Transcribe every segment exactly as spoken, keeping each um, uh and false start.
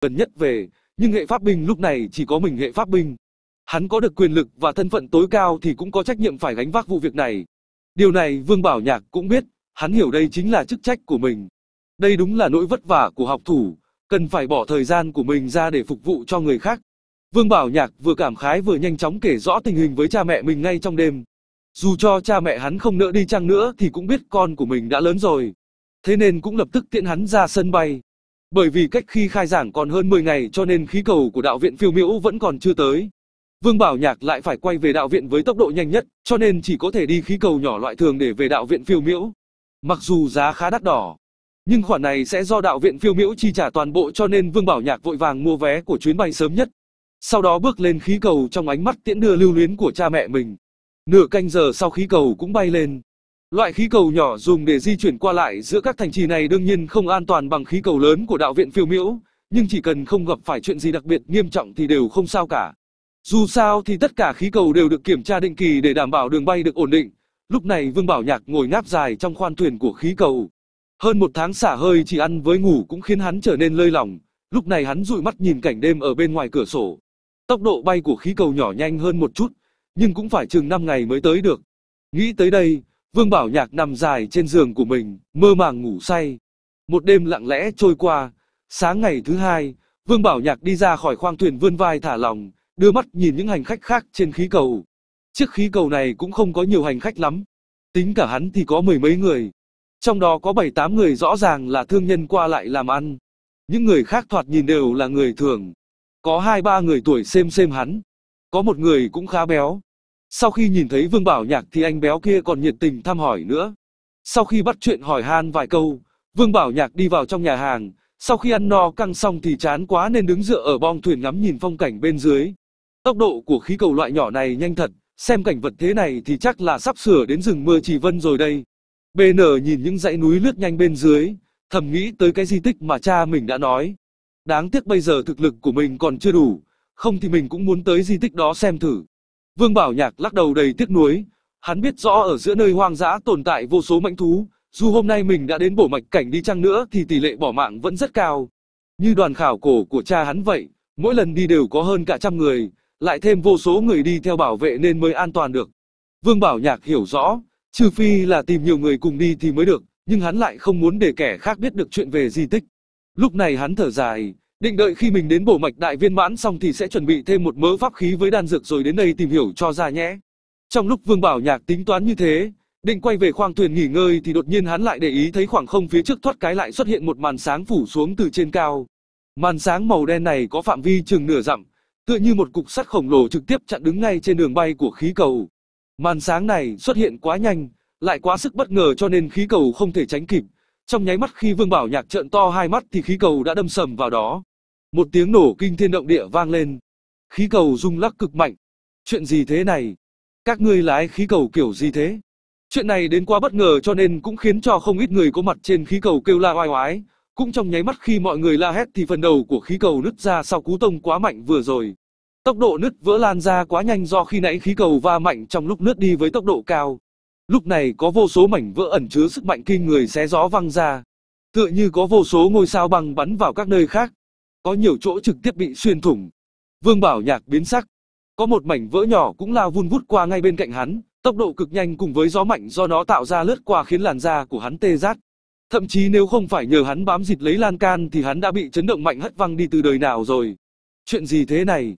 gần nhất về, nhưng hệ pháp binh lúc này chỉ có mình hệ pháp binh. Hắn có được quyền lực và thân phận tối cao thì cũng có trách nhiệm phải gánh vác vụ việc này. Điều này Vương Bảo Nhạc cũng biết, hắn hiểu đây chính là chức trách của mình. Đây đúng là nỗi vất vả của học thủ, cần phải bỏ thời gian của mình ra để phục vụ cho người khác. Vương Bảo Nhạc vừa cảm khái vừa nhanh chóng kể rõ tình hình với cha mẹ mình ngay trong đêm. Dù cho cha mẹ hắn không nỡ đi chăng nữa thì cũng biết con của mình đã lớn rồi. Thế nên cũng lập tức tiễn hắn ra sân bay. Bởi vì cách khi khai giảng còn hơn mười ngày cho nên khí cầu của đạo viện Phiêu Miễu vẫn còn chưa tới. Vương Bảo Nhạc lại phải quay về đạo viện với tốc độ nhanh nhất, cho nên chỉ có thể đi khí cầu nhỏ loại thường để về đạo viện Phiêu Miễu. Mặc dù giá khá đắt đỏ, nhưng khoản này sẽ do đạo viện Phiêu Miễu chi trả toàn bộ cho nên Vương Bảo Nhạc vội vàng mua vé của chuyến bay sớm nhất. Sau đó bước lên khí cầu trong ánh mắt tiễn đưa lưu luyến của cha mẹ mình. Nửa canh giờ sau khí cầu cũng bay lên. Loại khí cầu nhỏ dùng để di chuyển qua lại giữa các thành trì này đương nhiên không an toàn bằng khí cầu lớn của đạo viện Phiêu Miễu, nhưng chỉ cần không gặp phải chuyện gì đặc biệt nghiêm trọng thì đều không sao cả. Dù sao thì tất cả khí cầu đều được kiểm tra định kỳ để đảm bảo đường bay được ổn định. Lúc này Vương Bảo Nhạc ngồi ngáp dài trong khoang thuyền của khí cầu. Hơn một tháng xả hơi chỉ ăn với ngủ cũng khiến hắn trở nên lơi lỏng. Lúc này hắn dụi mắt nhìn cảnh đêm ở bên ngoài cửa sổ. Tốc độ bay của khí cầu nhỏ nhanh hơn một chút, nhưng cũng phải chừng năm ngày mới tới được. Nghĩ tới đây, Vương Bảo Nhạc nằm dài trên giường của mình, mơ màng ngủ say. Một đêm lặng lẽ trôi qua, sáng ngày thứ hai, Vương Bảo Nhạc đi ra khỏi khoang thuyền vươn vai thả lỏng, đưa mắt nhìn những hành khách khác trên khí cầu. Chiếc khí cầu này cũng không có nhiều hành khách lắm, tính cả hắn thì có mười mấy người. Trong đó có bảy tám người rõ ràng là thương nhân qua lại làm ăn. Những người khác thoạt nhìn đều là người thường. Có hai ba người tuổi xem xem hắn. Có một người cũng khá béo. Sau khi nhìn thấy Vương Bảo Nhạc thì anh béo kia còn nhiệt tình thăm hỏi nữa. Sau khi bắt chuyện hỏi han vài câu, Vương Bảo Nhạc đi vào trong nhà hàng. Sau khi ăn no căng xong thì chán quá nên đứng dựa ở bong thuyền ngắm nhìn phong cảnh bên dưới. Tốc độ của khí cầu loại nhỏ này nhanh thật. Xem cảnh vật thế này thì chắc là sắp sửa đến rừng mưa Trì Vân rồi đây. bê en nhìn những dãy núi lướt nhanh bên dưới, thầm nghĩ tới cái di tích mà cha mình đã nói. Đáng tiếc bây giờ thực lực của mình còn chưa đủ, không thì mình cũng muốn tới di tích đó xem thử. Vương Bảo Nhạc lắc đầu đầy tiếc nuối, hắn biết rõ ở giữa nơi hoang dã tồn tại vô số mãnh thú, dù hôm nay mình đã đến bổ mạch cảnh đi chăng nữa thì tỷ lệ bỏ mạng vẫn rất cao. Như đoàn khảo cổ của cha hắn vậy, mỗi lần đi đều có hơn cả trăm người, lại thêm vô số người đi theo bảo vệ nên mới an toàn được. Vương Bảo Nhạc hiểu rõ, trừ phi là tìm nhiều người cùng đi thì mới được, nhưng hắn lại không muốn để kẻ khác biết được chuyện về di tích. Lúc này hắn thở dài, định đợi khi mình đến bổ mạch đại viên mãn xong thì sẽ chuẩn bị thêm một mớ pháp khí với đan dược rồi đến đây tìm hiểu cho ra nhé. Trong lúc Vương Bảo Nhạc tính toán như thế, định quay về khoang thuyền nghỉ ngơi thì đột nhiên hắn lại để ý thấy khoảng không phía trước thoát cái lại xuất hiện một màn sáng phủ xuống từ trên cao. Màn sáng màu đen này có phạm vi chừng nửa dặm, tựa như một cục sắt khổng lồ trực tiếp chặn đứng ngay trên đường bay của khí cầu. Màn sáng này xuất hiện quá nhanh, lại quá sức bất ngờ cho nên khí cầu không thể tránh kịp. Trong nháy mắt khi Vương Bảo Nhạc trợn to hai mắt thì khí cầu đã đâm sầm vào đó. Một tiếng nổ kinh thiên động địa vang lên. Khí cầu rung lắc cực mạnh. Chuyện gì thế này? Các ngươi lái khí cầu kiểu gì thế? Chuyện này đến quá bất ngờ cho nên cũng khiến cho không ít người có mặt trên khí cầu kêu la oai oái. Cũng trong nháy mắt khi mọi người la hét thì phần đầu của khí cầu nứt ra sau cú tông quá mạnh vừa rồi. Tốc độ nứt vỡ lan ra quá nhanh do khi nãy khí cầu va mạnh trong lúc lướt đi với tốc độ cao. Lúc này có vô số mảnh vỡ ẩn chứa sức mạnh kinh người xé gió văng ra. Tựa như có vô số ngôi sao băng bắn vào các nơi khác. Có nhiều chỗ trực tiếp bị xuyên thủng. Vương Bảo Nhạc biến sắc. Có một mảnh vỡ nhỏ cũng lao vun vút qua ngay bên cạnh hắn. Tốc độ cực nhanh cùng với gió mạnh do nó tạo ra lướt qua khiến làn da của hắn tê rát. Thậm chí nếu không phải nhờ hắn bám dịt lấy lan can thì hắn đã bị chấn động mạnh hất văng đi từ đời nào rồi. Chuyện gì thế này?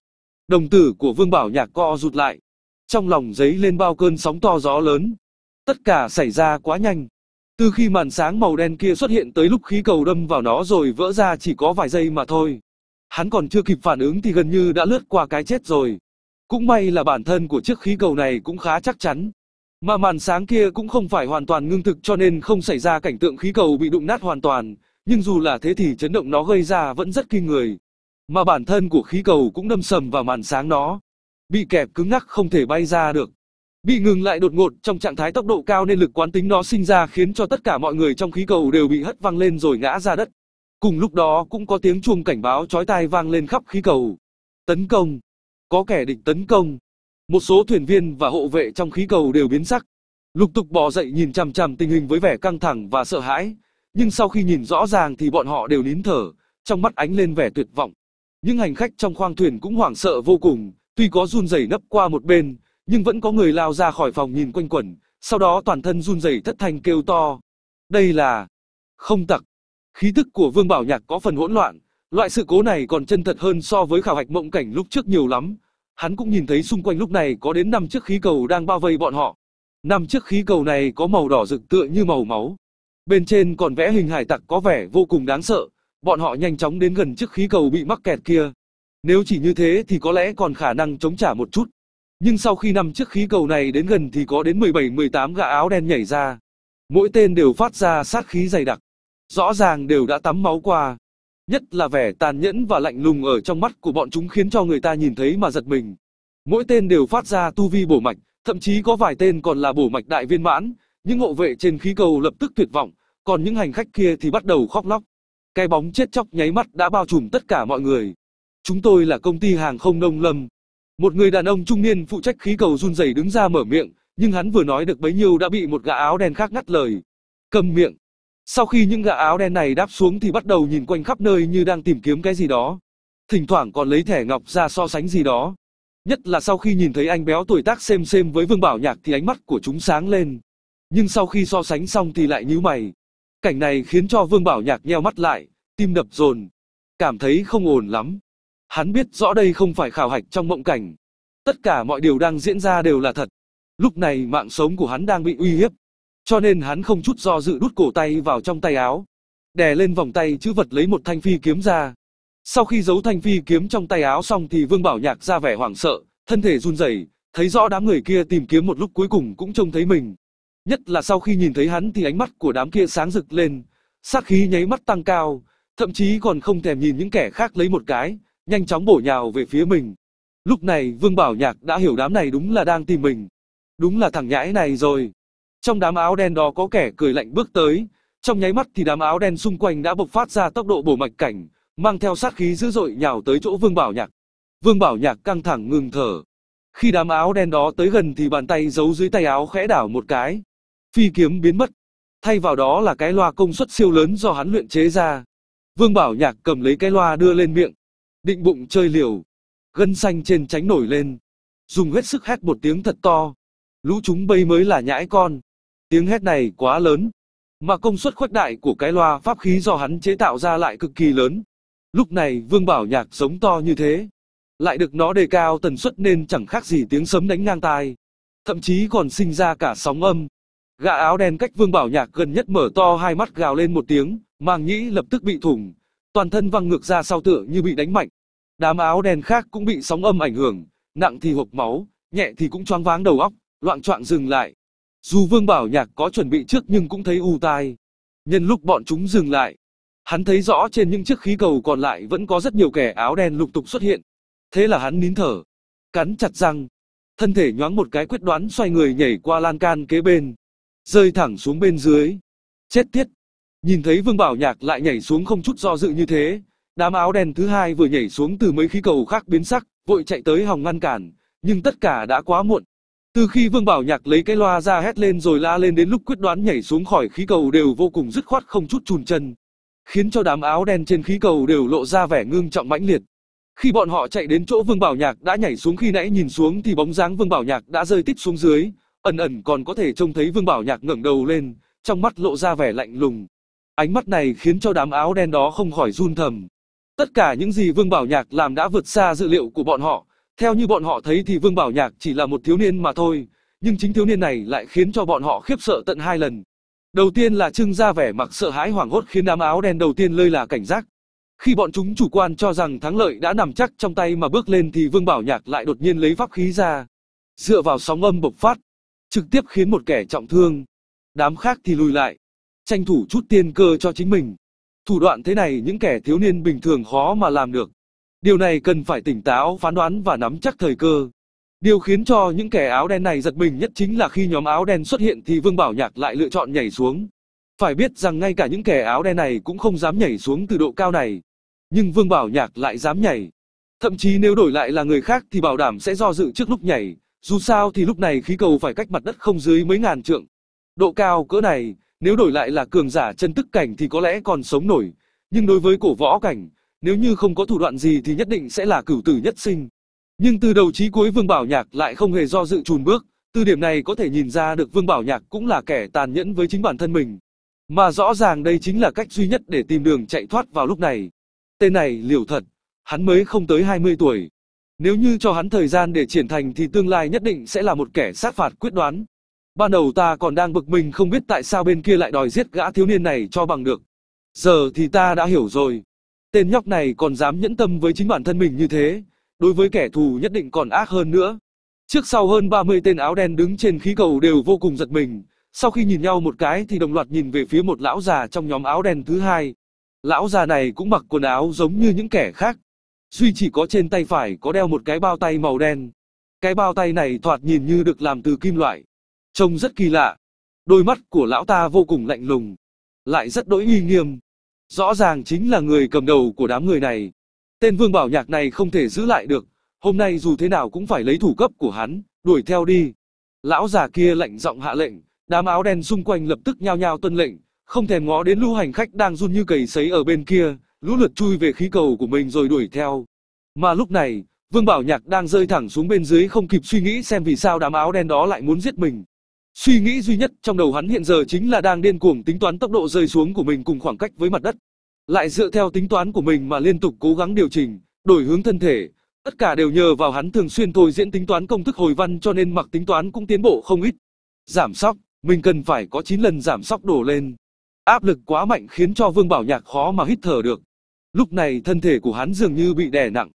Đồng tử của Vương Bảo Nhạc co rụt lại. Trong lòng dấy lên bao cơn sóng to gió lớn. Tất cả xảy ra quá nhanh. Từ khi màn sáng màu đen kia xuất hiện tới lúc khí cầu đâm vào nó rồi vỡ ra chỉ có vài giây mà thôi. Hắn còn chưa kịp phản ứng thì gần như đã lướt qua cái chết rồi. Cũng may là bản thân của chiếc khí cầu này cũng khá chắc chắn. Mà màn sáng kia cũng không phải hoàn toàn ngưng thực cho nên không xảy ra cảnh tượng khí cầu bị đụng nát hoàn toàn. Nhưng dù là thế thì chấn động nó gây ra vẫn rất kinh người. Mà bản thân của khí cầu cũng đâm sầm vào màn sáng nó. Bị kẹp cứng ngắc không thể bay ra được. Bị ngừng lại đột ngột trong trạng thái tốc độ cao nên lực quán tính nó sinh ra khiến cho tất cả mọi người trong khí cầu đều bị hất văng lên rồi ngã ra đất. Cùng lúc đó cũng có tiếng chuông cảnh báo chói tai vang lên khắp khí cầu. Tấn công! Có kẻ địch tấn công! Một số thuyền viên và hộ vệ trong khí cầu đều biến sắc. Lục tục bò dậy nhìn chằm chằm tình hình với vẻ căng thẳng và sợ hãi. Nhưng sau khi nhìn rõ ràng thì bọn họ đều nín thở, trong mắt ánh lên vẻ tuyệt vọng. Những hành khách trong khoang thuyền cũng hoảng sợ vô cùng, tuy có run rẩy nấp qua một bên, nhưng vẫn có người lao ra khỏi phòng nhìn quanh quẩn, sau đó toàn thân run rẩy thất thanh kêu to. Đây là không tặc. Khí tức của Vương Bảo Nhạc có phần hỗn loạn, loại sự cố này còn chân thật hơn so với khảo hạch mộng cảnh lúc trước nhiều lắm. Hắn cũng nhìn thấy xung quanh lúc này có đến năm chiếc khí cầu đang bao vây bọn họ. Năm chiếc khí cầu này có màu đỏ rực tựa như màu máu. Bên trên còn vẽ hình hải tặc có vẻ vô cùng đáng sợ. Bọn họ nhanh chóng đến gần chiếc khí cầu bị mắc kẹt kia. Nếu chỉ như thế thì có lẽ còn khả năng chống trả một chút. Nhưng sau khi năm chiếc khí cầu này đến gần thì có đến mười bảy mười tám gã áo đen nhảy ra. Mỗi tên đều phát ra sát khí dày đặc. Rõ ràng đều đã tắm máu qua. Nhất là vẻ tàn nhẫn và lạnh lùng ở trong mắt của bọn chúng khiến cho người ta nhìn thấy mà giật mình. Mỗi tên đều phát ra tu vi bổ mạch, thậm chí có vài tên còn là bổ mạch đại viên mãn. Những hộ vệ trên khí cầu lập tức tuyệt vọng, còn những hành khách kia thì bắt đầu khóc lóc. Cái bóng chết chóc nháy mắt đã bao trùm tất cả mọi người. Chúng tôi là công ty hàng không Nông Lâm. Một người đàn ông trung niên phụ trách khí cầu run rẩy đứng ra mở miệng, nhưng hắn vừa nói được bấy nhiêu đã bị một gã áo đen khác ngắt lời. Cầm miệng. Sau khi những gã áo đen này đáp xuống thì bắt đầu nhìn quanh khắp nơi như đang tìm kiếm cái gì đó. Thỉnh thoảng còn lấy thẻ ngọc ra so sánh gì đó. Nhất là sau khi nhìn thấy anh béo tuổi tác xem xem với Vương Bảo Nhạc thì ánh mắt của chúng sáng lên. Nhưng sau khi so sánh xong thì lại nhíu mày. Cảnh này khiến cho Vương Bảo Nhạc nheo mắt lại, tim đập dồn, cảm thấy không ổn lắm. Hắn biết rõ đây không phải khảo hạch trong mộng cảnh. Tất cả mọi điều đang diễn ra đều là thật. Lúc này mạng sống của hắn đang bị uy hiếp. Cho nên hắn không chút do dự đút cổ tay vào trong tay áo. Đè lên vòng tay chữ vật lấy một thanh phi kiếm ra. Sau khi giấu thanh phi kiếm trong tay áo xong thì Vương Bảo Nhạc ra vẻ hoảng sợ, thân thể run rẩy, thấy rõ đám người kia tìm kiếm một lúc cuối cùng cũng trông thấy mình. Nhất là sau khi nhìn thấy hắn thì ánh mắt của đám kia sáng rực lên, sát khí nháy mắt tăng cao, thậm chí còn không thèm nhìn những kẻ khác lấy một cái, nhanh chóng bổ nhào về phía mình. Lúc này Vương Bảo Nhạc đã hiểu đám này đúng là đang tìm mình. Đúng là thằng nhãi này rồi. Trong đám áo đen đó có kẻ cười lạnh bước tới, trong nháy mắt thì đám áo đen xung quanh đã bộc phát ra tốc độ bổ mạch cảnh, mang theo sát khí dữ dội nhào tới chỗ Vương Bảo Nhạc. Vương Bảo Nhạc căng thẳng ngừng thở. Khi đám áo đen đó tới gần thì bàn tay giấu dưới tay áo khẽ đảo một cái. Phi kiếm biến mất, thay vào đó là cái loa công suất siêu lớn do hắn luyện chế ra. Vương Bảo Nhạc cầm lấy cái loa đưa lên miệng, định bụng chơi liều. Gân xanh trên trán nổi lên, dùng hết sức hét một tiếng thật to. Lũ chúng bây mới là nhãi con. Tiếng hét này quá lớn, mà công suất khuếch đại của cái loa pháp khí do hắn chế tạo ra lại cực kỳ lớn. Lúc này Vương Bảo Nhạc giống to như thế, lại được nó đề cao tần suất nên chẳng khác gì tiếng sấm đánh ngang tai, thậm chí còn sinh ra cả sóng âm. Gã áo đen cách Vương Bảo Nhạc gần nhất mở to hai mắt gào lên một tiếng, màng nhĩ lập tức bị thủng, toàn thân văng ngược ra sau tựa như bị đánh mạnh. Đám áo đen khác cũng bị sóng âm ảnh hưởng, nặng thì hộc máu, nhẹ thì cũng choáng váng đầu óc, loạng choạng dừng lại. Dù Vương Bảo Nhạc có chuẩn bị trước nhưng cũng thấy u tai. Nhân lúc bọn chúng dừng lại, hắn thấy rõ trên những chiếc khí cầu còn lại vẫn có rất nhiều kẻ áo đen lục tục xuất hiện. Thế là hắn nín thở, cắn chặt răng, thân thể nhoáng một cái quyết đoán xoay người nhảy qua lan can kế bên, rơi thẳng xuống bên dưới. Chết tiết! Nhìn thấy Vương Bảo Nhạc lại nhảy xuống không chút do dự như thế, đám áo đen thứ hai vừa nhảy xuống từ mấy khí cầu khác biến sắc, vội chạy tới hòng ngăn cản, nhưng tất cả đã quá muộn. Từ khi Vương Bảo Nhạc lấy cái loa ra hét lên rồi la lên đến lúc quyết đoán nhảy xuống khỏi khí cầu đều vô cùng dứt khoát không chút chùn chân, khiến cho đám áo đen trên khí cầu đều lộ ra vẻ ngưng trọng mãnh liệt. Khi bọn họ chạy đến chỗ Vương Bảo Nhạc đã nhảy xuống, khi nãy nhìn xuống thì bóng dáng Vương Bảo Nhạc đã rơi tít xuống dưới, ẩn ẩn còn có thể trông thấy Vương Bảo Nhạc ngẩng đầu lên, trong mắt lộ ra vẻ lạnh lùng. Ánh mắt này khiến cho đám áo đen đó không khỏi run thầm. Tất cả những gì Vương Bảo Nhạc làm đã vượt xa dự liệu của bọn họ. Theo như bọn họ thấy thì Vương Bảo Nhạc chỉ là một thiếu niên mà thôi, nhưng chính thiếu niên này lại khiến cho bọn họ khiếp sợ tận hai lần. Đầu tiên là trưng ra vẻ mặt sợ hãi hoảng hốt khiến đám áo đen đầu tiên lơi là cảnh giác. Khi bọn chúng chủ quan cho rằng thắng lợi đã nằm chắc trong tay mà bước lên thì Vương Bảo Nhạc lại đột nhiên lấy pháp khí ra, dựa vào sóng âm bộc phát, trực tiếp khiến một kẻ trọng thương. Đám khác thì lùi lại, tranh thủ chút tiên cơ cho chính mình. Thủ đoạn thế này những kẻ thiếu niên bình thường khó mà làm được. Điều này cần phải tỉnh táo phán đoán và nắm chắc thời cơ. Điều khiến cho những kẻ áo đen này giật mình nhất chính là khi nhóm áo đen xuất hiện thì Vương Bảo Nhạc lại lựa chọn nhảy xuống. Phải biết rằng ngay cả những kẻ áo đen này cũng không dám nhảy xuống từ độ cao này, nhưng Vương Bảo Nhạc lại dám nhảy. Thậm chí nếu đổi lại là người khác thì bảo đảm sẽ do dự trước lúc nhảy, dù sao thì lúc này khí cầu phải cách mặt đất không dưới mấy ngàn trượng. Độ cao cỡ này, nếu đổi lại là cường giả chân tức cảnh thì có lẽ còn sống nổi, Nhưng đối với cổ võ cảnh, nếu như không có thủ đoạn gì thì nhất định sẽ là cửu tử nhất sinh. Nhưng từ đầu chí cuối Vương Bảo Nhạc lại không hề do dự chùn bước, từ điểm này có thể nhìn ra được Vương Bảo Nhạc cũng là kẻ tàn nhẫn với chính bản thân mình. Mà rõ ràng đây chính là cách duy nhất để tìm đường chạy thoát vào lúc này. Tên này liều thật, hắn mới không tới hai mươi tuổi. Nếu như cho hắn thời gian để trưởng thành thì tương lai nhất định sẽ là một kẻ sát phạt quyết đoán. Ban đầu ta còn đang bực mình không biết tại sao bên kia lại đòi giết gã thiếu niên này cho bằng được. Giờ thì ta đã hiểu rồi. Tên nhóc này còn dám nhẫn tâm với chính bản thân mình như thế, đối với kẻ thù nhất định còn ác hơn nữa. Trước sau hơn ba mươi tên áo đen đứng trên khí cầu đều vô cùng giật mình. Sau khi nhìn nhau một cái thì đồng loạt nhìn về phía một lão già trong nhóm áo đen thứ hai. Lão già này cũng mặc quần áo giống như những kẻ khác, duy chỉ có trên tay phải có đeo một cái bao tay màu đen. Cái bao tay này thoạt nhìn như được làm từ kim loại, trông rất kỳ lạ. Đôi mắt của lão ta vô cùng lạnh lùng, lại rất đỗi uy nghiêm. Rõ ràng chính là người cầm đầu của đám người này. Tên Vương Bảo Nhạc này không thể giữ lại được, hôm nay dù thế nào cũng phải lấy thủ cấp của hắn, đuổi theo đi. Lão già kia lạnh giọng hạ lệnh, đám áo đen xung quanh lập tức nhao nhao tuân lệnh, không thèm ngó đến lũ hành khách đang run như cầy sấy ở bên kia, lũ lượt chui về khí cầu của mình rồi đuổi theo. Mà lúc này, Vương Bảo Nhạc đang rơi thẳng xuống bên dưới không kịp suy nghĩ xem vì sao đám áo đen đó lại muốn giết mình. Suy nghĩ duy nhất trong đầu hắn hiện giờ chính là đang điên cuồng tính toán tốc độ rơi xuống của mình cùng khoảng cách với mặt đất. Lại dựa theo tính toán của mình mà liên tục cố gắng điều chỉnh, đổi hướng thân thể. Tất cả đều nhờ vào hắn thường xuyên thôi diễn tính toán công thức hồi văn cho nên mặc tính toán cũng tiến bộ không ít. Giảm sóc, mình cần phải có chín lần giảm sóc đổ lên. Áp lực quá mạnh khiến cho Vương Bảo Nhạc khó mà hít thở được. Lúc này thân thể của hắn dường như bị đè nặng,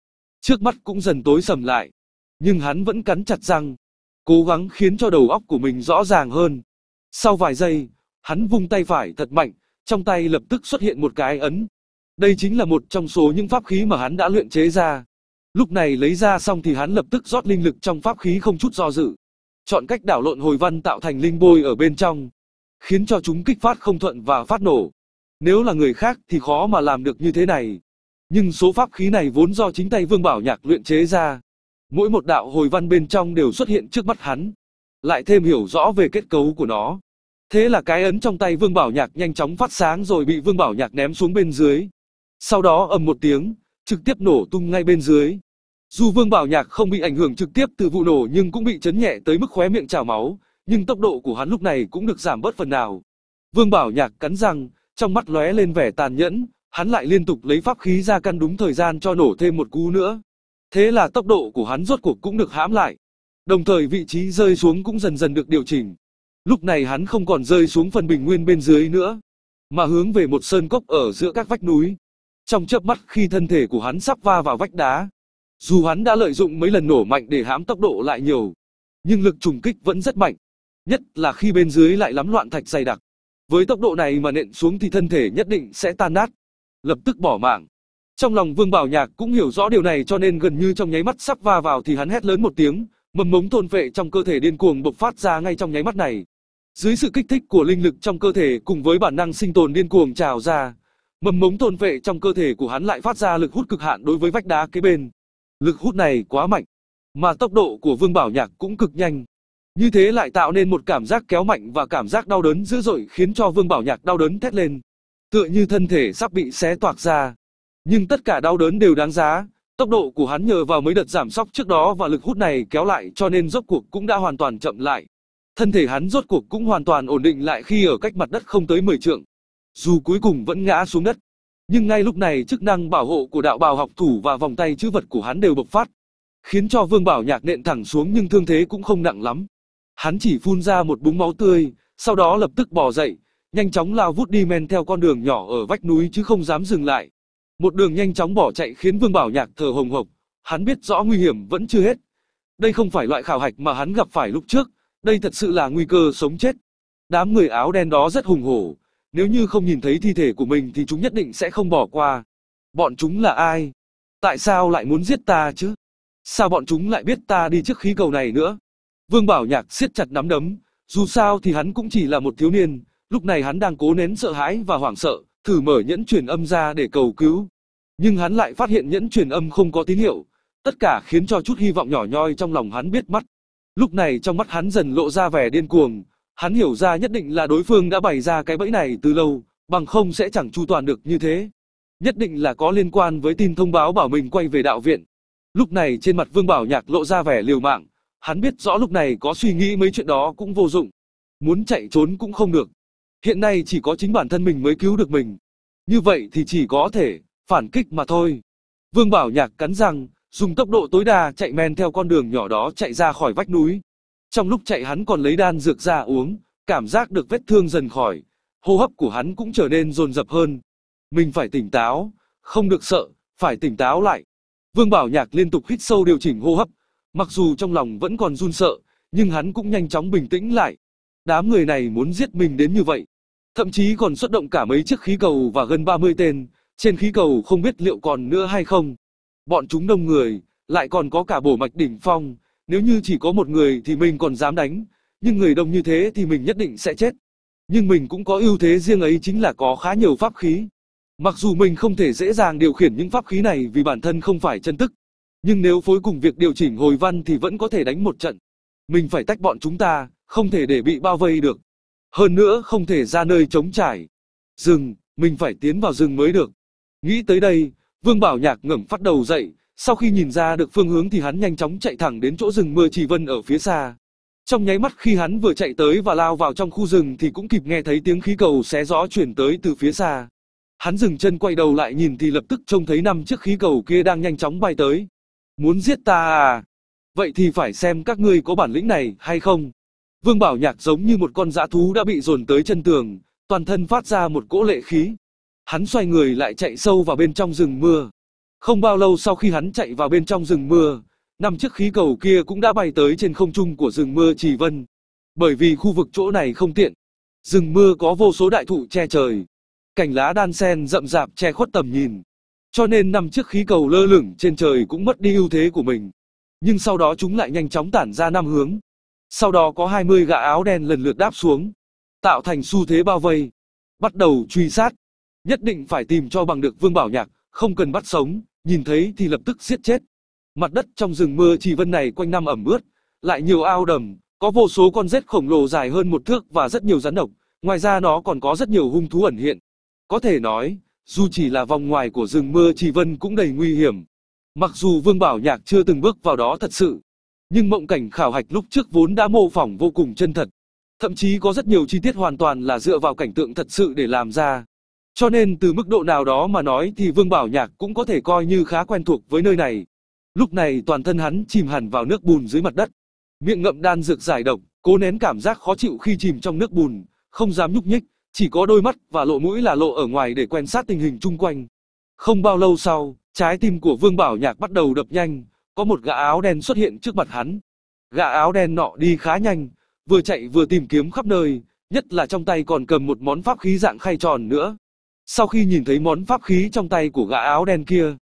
trước mắt cũng dần tối sầm lại. Nhưng hắn vẫn cắn chặt răng, cố gắng khiến cho đầu óc của mình rõ ràng hơn. Sau vài giây, hắn vung tay phải thật mạnh, trong tay lập tức xuất hiện một cái ấn. Đây chính là một trong số những pháp khí mà hắn đã luyện chế ra. Lúc này lấy ra xong thì hắn lập tức rót linh lực trong pháp khí không chút do dự. Chọn cách đảo lộn hồi văn tạo thành linh bôi ở bên trong, khiến cho chúng kích phát không thuận và phát nổ. Nếu là người khác thì khó mà làm được như thế này. Nhưng số pháp khí này vốn do chính tay Vương Bảo Nhạc luyện chế ra. Mỗi một đạo hồi văn bên trong đều xuất hiện trước mắt hắn, lại thêm hiểu rõ về kết cấu của nó. Thế là cái ấn trong tay Vương Bảo Nhạc nhanh chóng phát sáng rồi bị Vương Bảo Nhạc ném xuống bên dưới. Sau đó ầm một tiếng, trực tiếp nổ tung ngay bên dưới. Dù Vương Bảo Nhạc không bị ảnh hưởng trực tiếp từ vụ nổ nhưng cũng bị chấn nhẹ tới mức khóe miệng trào máu, nhưng tốc độ của hắn lúc này cũng được giảm bớt phần nào. Vương Bảo Nhạc cắn răng, trong mắt lóe lên vẻ tàn nhẫn, hắn lại liên tục lấy pháp khí ra căn đúng thời gian cho nổ thêm một cú nữa. Thế là tốc độ của hắn rốt cuộc cũng được hãm lại, đồng thời vị trí rơi xuống cũng dần dần được điều chỉnh. Lúc này hắn không còn rơi xuống phần bình nguyên bên dưới nữa, mà hướng về một sơn cốc ở giữa các vách núi. Trong chớp mắt khi thân thể của hắn sắp va vào vách đá, dù hắn đã lợi dụng mấy lần nổ mạnh để hãm tốc độ lại nhiều, nhưng lực trùng kích vẫn rất mạnh, nhất là khi bên dưới lại lắm loạn thạch dày đặc. Với tốc độ này mà nện xuống thì thân thể nhất định sẽ tan nát, lập tức bỏ mạng. Trong lòng Vương Bảo Nhạc cũng hiểu rõ điều này cho nên gần như trong nháy mắt sắp va vào thì hắn hét lớn một tiếng, mầm mống thôn vệ trong cơ thể điên cuồng bộc phát ra ngay trong nháy mắt này. Dưới sự kích thích của linh lực trong cơ thể cùng với bản năng sinh tồn điên cuồng trào ra, mầm mống thôn vệ trong cơ thể của hắn lại phát ra lực hút cực hạn đối với vách đá kế bên. Lực hút này quá mạnh, mà tốc độ của Vương Bảo Nhạc cũng cực nhanh. Như thế lại tạo nên một cảm giác kéo mạnh và cảm giác đau đớn dữ dội khiến cho Vương Bảo Nhạc đau đớn thét lên, tựa như thân thể sắp bị xé toạc ra. Nhưng tất cả đau đớn đều đáng giá, tốc độ của hắn nhờ vào mấy đợt giảm sóc trước đó và lực hút này kéo lại cho nên rốt cuộc cũng đã hoàn toàn chậm lại. Thân thể hắn rốt cuộc cũng hoàn toàn ổn định lại khi ở cách mặt đất không tới mười trượng. Dù cuối cùng vẫn ngã xuống đất, nhưng ngay lúc này chức năng bảo hộ của đạo bào học thủ và vòng tay chữ vật của hắn đều bộc phát, khiến cho Vương Bảo Nhạc nện thẳng xuống nhưng thương thế cũng không nặng lắm. Hắn chỉ phun ra một búng máu tươi, sau đó lập tức bò dậy, nhanh chóng lao vút đi men theo con đường nhỏ ở vách núi chứ không dám dừng lại. Một đường nhanh chóng bỏ chạy khiến Vương Bảo Nhạc thở hồng hộc, hắn biết rõ nguy hiểm vẫn chưa hết. Đây không phải loại khảo hạch mà hắn gặp phải lúc trước, đây thật sự là nguy cơ sống chết. Đám người áo đen đó rất hùng hổ, nếu như không nhìn thấy thi thể của mình thì chúng nhất định sẽ không bỏ qua. Bọn chúng là ai? Tại sao lại muốn giết ta chứ? Sao bọn chúng lại biết ta đi trước khí cầu này nữa? Vương Bảo Nhạc siết chặt nắm đấm, dù sao thì hắn cũng chỉ là một thiếu niên, lúc này hắn đang cố nén sợ hãi và hoảng sợ, thử mở nhẫn truyền âm ra để cầu cứu. Nhưng hắn lại phát hiện nhẫn truyền âm không có tín hiệu, tất cả khiến cho chút hy vọng nhỏ nhoi trong lòng hắn biết mất. Lúc này trong mắt hắn dần lộ ra vẻ điên cuồng, hắn hiểu ra nhất định là đối phương đã bày ra cái bẫy này từ lâu, bằng không sẽ chẳng chu toàn được như thế. nhất định là có liên quan với tin thông báo bảo mình quay về đạo viện. Lúc này trên mặt Vương Bảo Nhạc lộ ra vẻ liều mạng, hắn biết rõ lúc này có suy nghĩ mấy chuyện đó cũng vô dụng, muốn chạy trốn cũng không được. Hiện nay chỉ có chính bản thân mình mới cứu được mình, như vậy thì chỉ có thể phản kích mà thôi. Vương Bảo Nhạc cắn răng, dùng tốc độ tối đa chạy men theo con đường nhỏ đó chạy ra khỏi vách núi. Trong lúc chạy hắn còn lấy đan dược ra uống, cảm giác được vết thương dần khỏi, hô hấp của hắn cũng trở nên dồn dập hơn. Mình phải tỉnh táo, không được sợ, phải tỉnh táo lại. Vương Bảo Nhạc liên tục hít sâu điều chỉnh hô hấp, mặc dù trong lòng vẫn còn run sợ, nhưng hắn cũng nhanh chóng bình tĩnh lại. Đám người này muốn giết mình đến như vậy, thậm chí còn xuất động cả mấy chiếc khí cầu và gần ba mươi tên, trên khí cầu không biết liệu còn nữa hay không. Bọn chúng đông người, lại còn có cả bổ mạch đỉnh phong, nếu như chỉ có một người thì mình còn dám đánh, nhưng người đông như thế thì mình nhất định sẽ chết. Nhưng mình cũng có ưu thế riêng ấy chính là có khá nhiều pháp khí. Mặc dù mình không thể dễ dàng điều khiển những pháp khí này vì bản thân không phải chân tức, nhưng nếu phối cùng việc điều chỉnh hồi văn thì vẫn có thể đánh một trận. Mình phải tách bọn chúng ta, không thể để bị bao vây được. Hơn nữa không thể ra nơi trống trải. Rừng, mình phải tiến vào rừng mới được. Nghĩ tới đây, Vương Bảo Nhạc ngẩng phát đầu dậy, sau khi nhìn ra được phương hướng thì hắn nhanh chóng chạy thẳng đến chỗ rừng mưa Trì Vân ở phía xa. Trong nháy mắt khi hắn vừa chạy tới và lao vào trong khu rừng thì cũng kịp nghe thấy tiếng khí cầu xé gió truyền tới từ phía xa. Hắn dừng chân quay đầu lại nhìn thì lập tức trông thấy năm chiếc khí cầu kia đang nhanh chóng bay tới. Muốn giết ta à? Vậy thì phải xem các ngươi có bản lĩnh này hay không. Vương Bảo Nhạc giống như một con dã thú đã bị dồn tới chân tường, toàn thân phát ra một cỗ lệ khí. Hắn xoay người lại chạy sâu vào bên trong rừng mưa. Không bao lâu sau khi hắn chạy vào bên trong rừng mưa, năm chiếc khí cầu kia cũng đã bay tới trên không trung của rừng mưa Trì Vân. Bởi vì khu vực chỗ này không tiện, rừng mưa có vô số đại thụ che trời, cành lá đan sen rậm rạp che khuất tầm nhìn, cho nên năm chiếc khí cầu lơ lửng trên trời cũng mất đi ưu thế của mình. Nhưng sau đó chúng lại nhanh chóng tản ra năm hướng, sau đó có hai mươi gã áo đen lần lượt đáp xuống, tạo thành xu thế bao vây, bắt đầu truy sát. Nhất định phải tìm cho bằng được Vương Bảo Nhạc, không cần bắt sống, nhìn thấy thì lập tức giết chết. Mặt đất trong rừng mưa Trì Vân này quanh năm ẩm ướt, lại nhiều ao đầm, có vô số con rết khổng lồ dài hơn một thước và rất nhiều rắn độc, ngoài ra nó còn có rất nhiều hung thú ẩn hiện. Có thể nói, dù chỉ là vòng ngoài của rừng mưa Trì Vân cũng đầy nguy hiểm. Mặc dù Vương Bảo Nhạc chưa từng bước vào đó thật sự, nhưng mộng cảnh khảo hạch lúc trước vốn đã mô phỏng vô cùng chân thật. Thậm chí có rất nhiều chi tiết hoàn toàn là dựa vào cảnh tượng thật sự để làm ra. Cho nên từ mức độ nào đó mà nói thì Vương Bảo Nhạc cũng có thể coi như khá quen thuộc với nơi này. Lúc này toàn thân hắn chìm hẳn vào nước bùn dưới mặt đất, miệng ngậm đan dược giải độc, cố nén cảm giác khó chịu khi chìm trong nước bùn, không dám nhúc nhích, chỉ có đôi mắt và lỗ mũi là lộ ở ngoài để quan sát tình hình chung quanh. Không bao lâu sau, trái tim của Vương Bảo Nhạc bắt đầu đập nhanh, có một gã áo đen xuất hiện trước mặt hắn. Gã áo đen nọ đi khá nhanh, vừa chạy vừa tìm kiếm khắp nơi, nhất là trong tay còn cầm một món pháp khí dạng khay tròn nữa. Sau khi nhìn thấy món pháp khí trong tay của gã áo đen kia,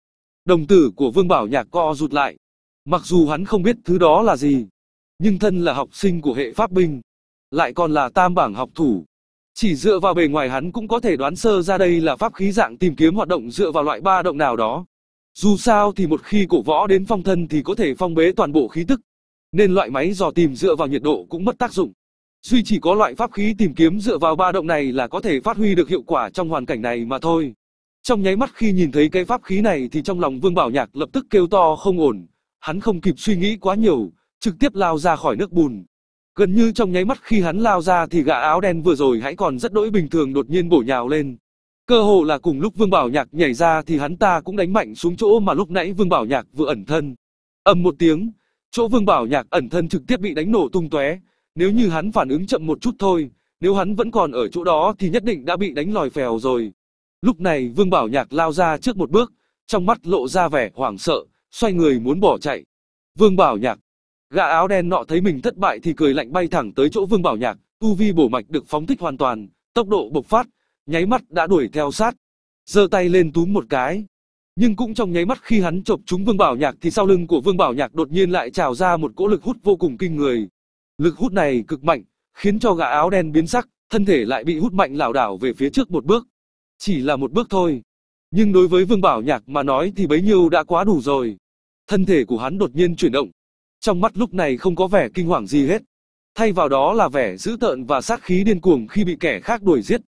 đồng tử của Vương Bảo Nhạc co rụt lại. Mặc dù hắn không biết thứ đó là gì, nhưng thân là học sinh của hệ pháp binh, lại còn là tam bảng học thủ, chỉ dựa vào bề ngoài hắn cũng có thể đoán sơ ra đây là pháp khí dạng tìm kiếm hoạt động dựa vào loại ba động nào đó. Dù sao thì một khi cổ võ đến phong thân thì có thể phong bế toàn bộ khí tức, nên loại máy dò tìm dựa vào nhiệt độ cũng mất tác dụng. Duy chỉ có loại pháp khí tìm kiếm dựa vào ba động này là có thể phát huy được hiệu quả trong hoàn cảnh này mà thôi. Trong nháy mắt khi nhìn thấy cái pháp khí này thì trong lòng Vương Bảo Nhạc lập tức kêu to không ổn, hắn không kịp suy nghĩ quá nhiều, trực tiếp lao ra khỏi nước bùn. Gần như trong nháy mắt khi hắn lao ra thì gã áo đen vừa rồi hãy còn rất đỗi bình thường đột nhiên bổ nhào lên. Cơ hồ là cùng lúc Vương Bảo Nhạc nhảy ra thì hắn ta cũng đánh mạnh xuống chỗ mà lúc nãy Vương Bảo Nhạc vừa ẩn thân. Ầm một tiếng, chỗ Vương Bảo Nhạc ẩn thân trực tiếp bị đánh nổ tung tóe. Nếu như hắn phản ứng chậm một chút thôi, nếu hắn vẫn còn ở chỗ đó thì nhất định đã bị đánh lòi phèo rồi. Lúc này Vương Bảo Nhạc lao ra trước một bước, trong mắt lộ ra vẻ hoảng sợ, xoay người muốn bỏ chạy. Vương Bảo Nhạc, gã áo đen nọ thấy mình thất bại thì cười lạnh bay thẳng tới chỗ Vương Bảo Nhạc, tu vi bổ mạch được phóng thích hoàn toàn, tốc độ bộc phát, nháy mắt đã đuổi theo sát, giơ tay lên túm một cái. Nhưng cũng trong nháy mắt khi hắn chộp trúng Vương Bảo Nhạc thì sau lưng của Vương Bảo Nhạc đột nhiên lại trào ra một cỗ lực hút vô cùng kinh người. Lực hút này cực mạnh, khiến cho gã áo đen biến sắc, thân thể lại bị hút mạnh lảo đảo về phía trước một bước. Chỉ là một bước thôi, nhưng đối với Vương Bảo Nhạc mà nói thì bấy nhiêu đã quá đủ rồi. Thân thể của hắn đột nhiên chuyển động, trong mắt lúc này không có vẻ kinh hoàng gì hết, thay vào đó là vẻ dữ tợn và sát khí điên cuồng khi bị kẻ khác đuổi giết.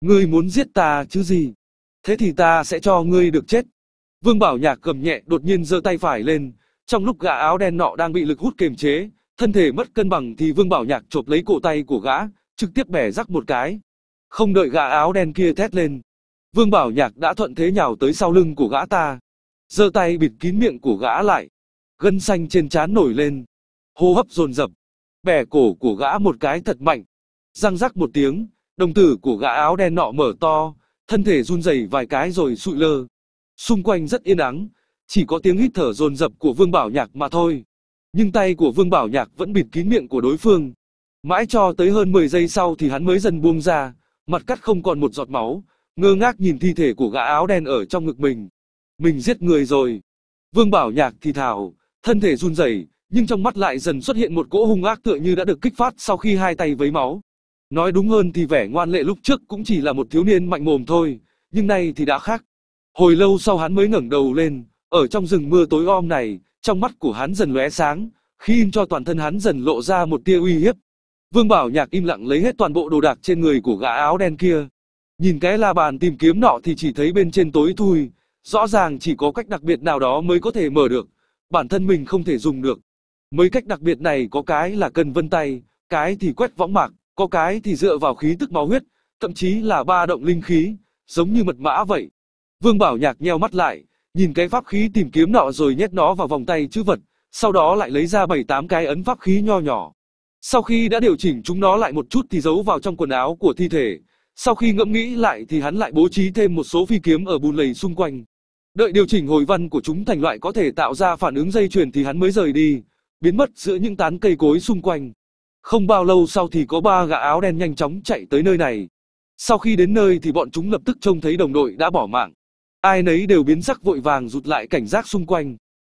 Ngươi muốn giết ta chứ gì? thế thì ta sẽ cho ngươi được chết. Vương Bảo Nhạc gầm nhẹ, đột nhiên giơ tay phải lên, trong lúc gã áo đen nọ đang bị lực hút kiềm chế, thân thể mất cân bằng thì Vương Bảo Nhạc chộp lấy cổ tay của gã, trực tiếp bẻ rắc một cái. Không đợi gã áo đen kia thét lên, Vương Bảo Nhạc đã thuận thế nhào tới sau lưng của gã ta, giơ tay bịt kín miệng của gã lại, gân xanh trên trán nổi lên, hô hấp dồn dập, bẻ cổ của gã một cái thật mạnh. Răng rắc một tiếng, đồng tử của gã áo đen nọ mở to, thân thể run rẩy vài cái rồi sụi lơ. Xung quanh rất yên ắng, chỉ có tiếng hít thở dồn dập của Vương Bảo Nhạc mà thôi. Nhưng tay của Vương Bảo Nhạc vẫn bịt kín miệng của đối phương. Mãi cho tới hơn mười giây sau thì hắn mới dần buông ra, mặt cắt không còn một giọt máu, ngơ ngác nhìn thi thể của gã áo đen ở trong ngực mình. Mình giết người rồi. Vương Bảo Nhạc thì thào, thân thể run rẩy, nhưng trong mắt lại dần xuất hiện một cỗ hung ác tựa như đã được kích phát sau khi hai tay vấy máu. Nói đúng hơn thì vẻ ngoan lệ lúc trước cũng chỉ là một thiếu niên mạnh mồm thôi, nhưng nay thì đã khác. Hồi lâu sau hắn mới ngẩng đầu lên, ở trong rừng mưa tối om này, trong mắt của hắn dần lóe sáng, khi in cho toàn thân hắn dần lộ ra một tia uy hiếp. Vương Bảo Nhạc im lặng lấy hết toàn bộ đồ đạc trên người của gã áo đen kia. Nhìn cái la bàn tìm kiếm nọ thì chỉ thấy bên trên tối thui, rõ ràng chỉ có cách đặc biệt nào đó mới có thể mở được, bản thân mình không thể dùng được. Mấy cách đặc biệt này có cái là cần vân tay, cái thì quét võng mạc, có cái thì dựa vào khí tức máu huyết, thậm chí là ba động linh khí, giống như mật mã vậy. Vương Bảo Nhạc nheo mắt lại, nhìn cái pháp khí tìm kiếm nọ rồi nhét nó vào vòng tay chữ vật, sau đó lại lấy ra bảy tám cái ấn pháp khí nho nhỏ. Sau khi đã điều chỉnh chúng nó lại một chút thì giấu vào trong quần áo của thi thể. Sau khi ngẫm nghĩ lại thì hắn lại bố trí thêm một số phi kiếm ở bùn lầy xung quanh. Đợi điều chỉnh hồi văn của chúng thành loại có thể tạo ra phản ứng dây chuyền thì hắn mới rời đi, biến mất giữa những tán cây cối xung quanh. Không bao lâu sau thì có ba gã áo đen nhanh chóng chạy tới nơi này. Sau khi đến nơi thì bọn chúng lập tức trông thấy đồng đội đã bỏ mạng. Ai nấy đều biến sắc vội vàng rụt lại cảnh giác xung quanh.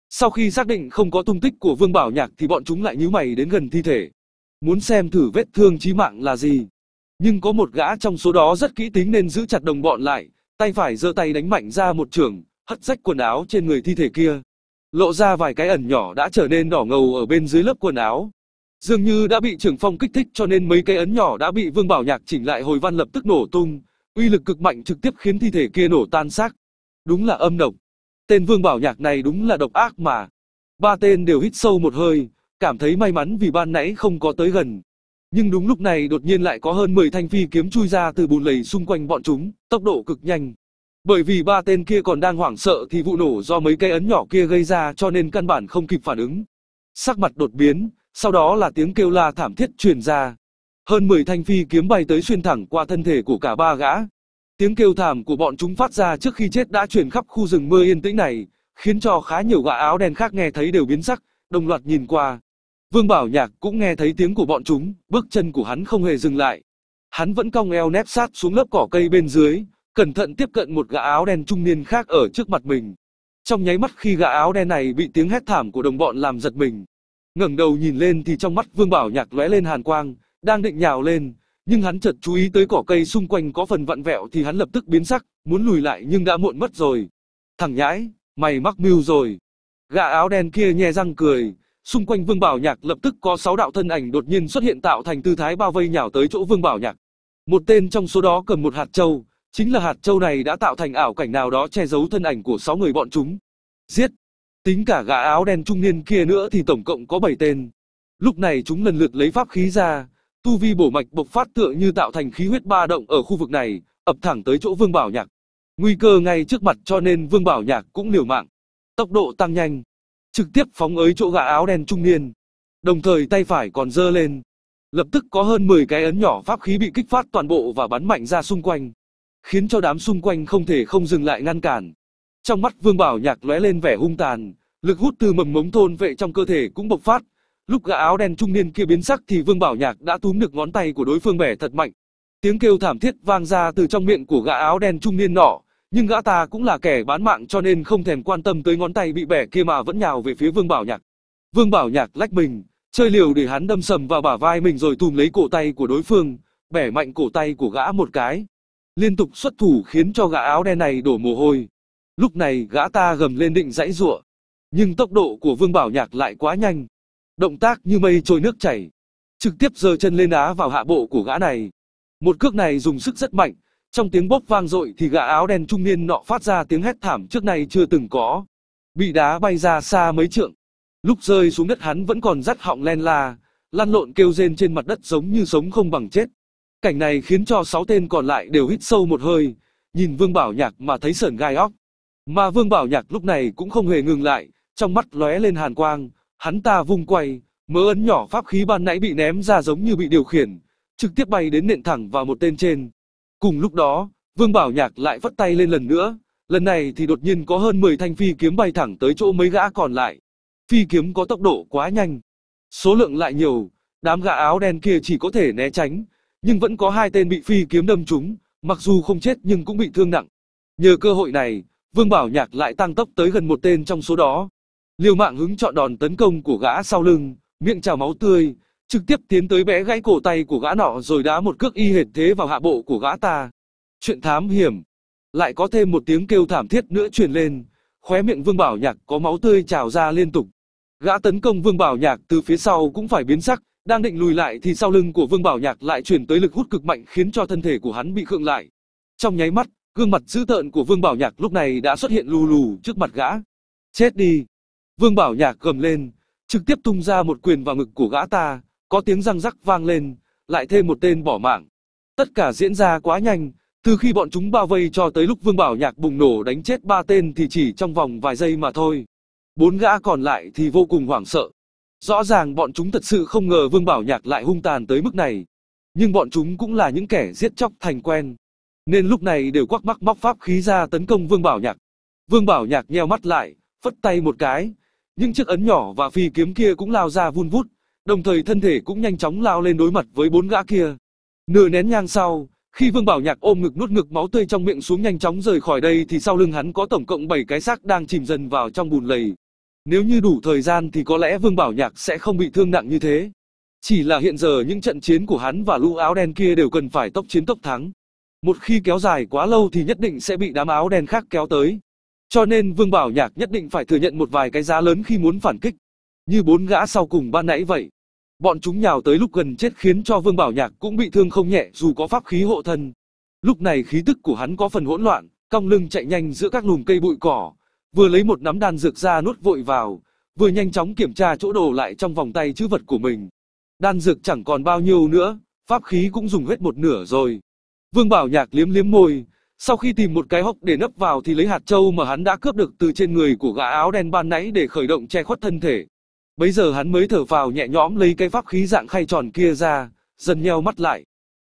Sau khi xác định không có tung tích của Vương Bảo Nhạc thì bọn chúng lại nhíu mày đến gần thi thể, muốn xem thử vết thương chí mạng là gì. Nhưng có một gã trong số đó rất kỹ tính nên giữ chặt đồng bọn lại, tay phải giơ tay đánh mạnh ra một chưởng, hất rách quần áo trên người thi thể kia, lộ ra vài cái ẩn nhỏ đã trở nên đỏ ngầu ở bên dưới lớp quần áo. Dường như đã bị chưởng phong kích thích cho nên mấy cái ấn nhỏ đã bị Vương Bảo Nhạc chỉnh lại hồi văn lập tức nổ tung, uy lực cực mạnh trực tiếp khiến thi thể kia nổ tan xác. Đúng là âm độc. Tên Vương Bảo Nhạc này đúng là độc ác mà. Ba tên đều hít sâu một hơi, cảm thấy may mắn vì ban nãy không có tới gần. Nhưng đúng lúc này đột nhiên lại có hơn mười thanh phi kiếm chui ra từ bùn lầy xung quanh bọn chúng, tốc độ cực nhanh. Bởi vì ba tên kia còn đang hoảng sợ thì vụ nổ do mấy cái ấn nhỏ kia gây ra cho nên căn bản không kịp phản ứng. Sắc mặt đột biến, sau đó là tiếng kêu la thảm thiết truyền ra. Hơn mười thanh phi kiếm bay tới xuyên thẳng qua thân thể của cả ba gã. Tiếng kêu thảm của bọn chúng phát ra trước khi chết đã truyền khắp khu rừng mưa yên tĩnh này, khiến cho khá nhiều gã áo đen khác nghe thấy đều biến sắc, đồng loạt nhìn qua. Vương Bảo Nhạc cũng nghe thấy tiếng của bọn chúng, bước chân của hắn không hề dừng lại. Hắn vẫn cong eo nép sát xuống lớp cỏ cây bên dưới, cẩn thận tiếp cận một gã áo đen trung niên khác ở trước mặt mình. Trong nháy mắt khi gã áo đen này bị tiếng hét thảm của đồng bọn làm giật mình, ngẩng đầu nhìn lên thì trong mắt Vương Bảo Nhạc lóe lên hàn quang, đang định nhào lên. Nhưng hắn chợt chú ý tới cỏ cây xung quanh có phần vặn vẹo thì hắn lập tức biến sắc, muốn lùi lại nhưng đã muộn mất rồi. Thằng nhãi, mày mắc mưu rồi. Gã áo đen kia nhe răng cười, xung quanh Vương Bảo Nhạc lập tức có sáu đạo thân ảnh đột nhiên xuất hiện tạo thành tư thái bao vây nhào tới chỗ Vương Bảo Nhạc. Một tên trong số đó cầm một hạt châu, chính là hạt châu này đã tạo thành ảo cảnh nào đó che giấu thân ảnh của sáu người bọn chúng. Giết! Tính cả gã áo đen trung niên kia nữa thì tổng cộng có bảy tên. Lúc này chúng lần lượt lấy pháp khí ra. Tu vi bổ mạch bộc phát tựa như tạo thành khí huyết ba động ở khu vực này, ập thẳng tới chỗ Vương Bảo Nhạc. Nguy cơ ngay trước mặt cho nên Vương Bảo Nhạc cũng liều mạng, tốc độ tăng nhanh, trực tiếp phóng tới chỗ gã áo đen trung niên. Đồng thời tay phải còn giơ lên, lập tức có hơn mười cái ấn nhỏ pháp khí bị kích phát toàn bộ và bắn mạnh ra xung quanh, khiến cho đám xung quanh không thể không dừng lại ngăn cản. Trong mắt Vương Bảo Nhạc lóe lên vẻ hung tàn, lực hút từ mầm mống thôn vệ trong cơ thể cũng bộc phát. Lúc gã áo đen trung niên kia biến sắc thì Vương Bảo Nhạc đã túm được ngón tay của đối phương bẻ thật mạnh. Tiếng kêu thảm thiết vang ra từ trong miệng của gã áo đen trung niên nọ, nhưng gã ta cũng là kẻ bán mạng cho nên không thèm quan tâm tới ngón tay bị bẻ kia mà vẫn nhào về phía Vương Bảo Nhạc. Vương Bảo Nhạc lách mình, chơi liều để hắn đâm sầm vào bả vai mình rồi túm lấy cổ tay của đối phương, bẻ mạnh cổ tay của gã một cái. Liên tục xuất thủ khiến cho gã áo đen này đổ mồ hôi. Lúc này gã ta gầm lên định giãy giụa, nhưng tốc độ của Vương Bảo Nhạc lại quá nhanh. Động tác như mây trôi nước chảy, trực tiếp giơ chân lên đá vào hạ bộ của gã này. Một cước này dùng sức rất mạnh, Trong tiếng bốp vang dội thì gã áo đen trung niên nọ phát ra tiếng hét thảm trước nay chưa từng có, bị đá bay ra xa mấy trượng. Lúc rơi xuống đất hắn vẫn còn rắt họng len la, lăn lộn kêu rên trên mặt đất giống như sống không bằng chết. Cảnh này khiến cho sáu tên còn lại đều hít sâu một hơi, nhìn Vương Bảo Nhạc mà thấy sởn gai óc. Mà Vương Bảo Nhạc lúc này cũng không hề ngừng lại, trong mắt lóe lên hàn quang, hắn ta vung quay, mớ ấn nhỏ pháp khí ban nãy bị ném ra giống như bị điều khiển, trực tiếp bay đến nện thẳng vào một tên trên. Cùng lúc đó, Vương Bảo Nhạc lại vất tay lên lần nữa, lần này thì đột nhiên có hơn mười thanh phi kiếm bay thẳng tới chỗ mấy gã còn lại. Phi kiếm có tốc độ quá nhanh, số lượng lại nhiều, đám gã áo đen kia chỉ có thể né tránh, nhưng vẫn có hai tên bị phi kiếm đâm trúng, mặc dù không chết nhưng cũng bị thương nặng. Nhờ cơ hội này, Vương Bảo Nhạc lại tăng tốc tới gần một tên trong số đó, liều mạng hứng chọn đòn tấn công của gã sau lưng, miệng trào máu tươi, trực tiếp tiến tới bẻ gãy cổ tay của gã nọ rồi đá một cước y hệt thế vào hạ bộ của gã ta. Chuyện thám hiểm. Lại có thêm một tiếng kêu thảm thiết nữa truyền lên, khóe miệng Vương Bảo Nhạc có máu tươi trào ra liên tục. Gã tấn công Vương Bảo Nhạc từ phía sau cũng phải biến sắc, đang định lùi lại thì sau lưng của Vương Bảo Nhạc lại truyền tới lực hút cực mạnh khiến cho thân thể của hắn bị khựng lại. Trong nháy mắt, gương mặt dữ tợn của Vương Bảo Nhạc lúc này đã xuất hiện lù lù trước mặt gã. Chết đi! Vương Bảo Nhạc gầm lên, trực tiếp tung ra một quyền vào ngực của gã ta, có tiếng răng rắc vang lên, lại thêm một tên bỏ mạng. Tất cả diễn ra quá nhanh, từ khi bọn chúng bao vây cho tới lúc Vương Bảo Nhạc bùng nổ đánh chết ba tên thì chỉ trong vòng vài giây mà thôi. Bốn gã còn lại thì vô cùng hoảng sợ. Rõ ràng bọn chúng thật sự không ngờ Vương Bảo Nhạc lại hung tàn tới mức này. Nhưng bọn chúng cũng là những kẻ giết chóc thành quen, nên lúc này đều quắc mắc móc pháp khí ra tấn công Vương Bảo Nhạc. Vương Bảo Nhạc nheo mắt lại, phất tay một cái. Những chiếc ấn nhỏ và phi kiếm kia cũng lao ra vun vút, đồng thời thân thể cũng nhanh chóng lao lên đối mặt với bốn gã kia. Nửa nén nhang sau, khi Vương Bảo Nhạc ôm ngực nuốt ngực máu tươi trong miệng xuống nhanh chóng rời khỏi đây thì sau lưng hắn có tổng cộng bảy cái xác đang chìm dần vào trong bùn lầy. Nếu như đủ thời gian thì có lẽ Vương Bảo Nhạc sẽ không bị thương nặng như thế. Chỉ là hiện giờ những trận chiến của hắn và lũ áo đen kia đều cần phải tốc chiến tốc thắng. Một khi kéo dài quá lâu thì nhất định sẽ bị đám áo đen khác kéo tới. Cho nên Vương Bảo Nhạc nhất định phải thừa nhận một vài cái giá lớn khi muốn phản kích. Như bốn gã sau cùng ban nãy vậy. Bọn chúng nhào tới lúc gần chết khiến cho Vương Bảo Nhạc cũng bị thương không nhẹ dù có pháp khí hộ thân. Lúc này khí tức của hắn có phần hỗn loạn, cong lưng chạy nhanh giữa các lùm cây bụi cỏ. Vừa lấy một nắm đan dược ra nuốt vội vào, vừa nhanh chóng kiểm tra chỗ đồ lại trong vòng tay chữ vật của mình. Đan dược chẳng còn bao nhiêu nữa, pháp khí cũng dùng hết một nửa rồi. Vương Bảo Nhạc liếm liếm môi, sau khi tìm một cái hốc để nấp vào thì lấy hạt châu mà hắn đã cướp được từ trên người của gã áo đen ban nãy để khởi động che khuất thân thể. Bấy giờ hắn mới thở phào nhẹ nhõm lấy cái pháp khí dạng khay tròn kia ra, dần nheo mắt lại.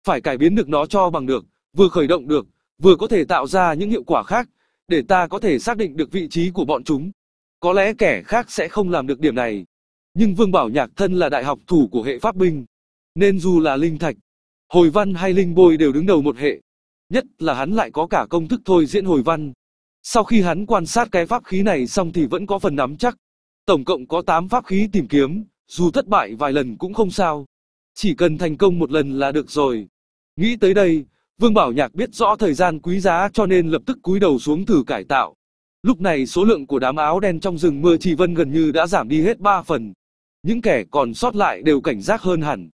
Phải cải biến được nó cho bằng được, vừa khởi động được, vừa có thể tạo ra những hiệu quả khác, để ta có thể xác định được vị trí của bọn chúng. Có lẽ kẻ khác sẽ không làm được điểm này. Nhưng Vương Bảo Nhạc thân là đại học thủ của hệ pháp binh, nên dù là linh thạch, hồi văn hay linh bôi đều đứng đầu một hệ. Nhất là hắn lại có cả công thức thôi diễn hồi văn. Sau khi hắn quan sát cái pháp khí này xong thì vẫn có phần nắm chắc. Tổng cộng có tám pháp khí tìm kiếm, dù thất bại vài lần cũng không sao. Chỉ cần thành công một lần là được rồi. Nghĩ tới đây, Vương Bảo Nhạc biết rõ thời gian quý giá cho nên lập tức cúi đầu xuống thử cải tạo. Lúc này số lượng của đám áo đen trong rừng mưa Trì Vân gần như đã giảm đi hết ba phần. Những kẻ còn sót lại đều cảnh giác hơn hẳn.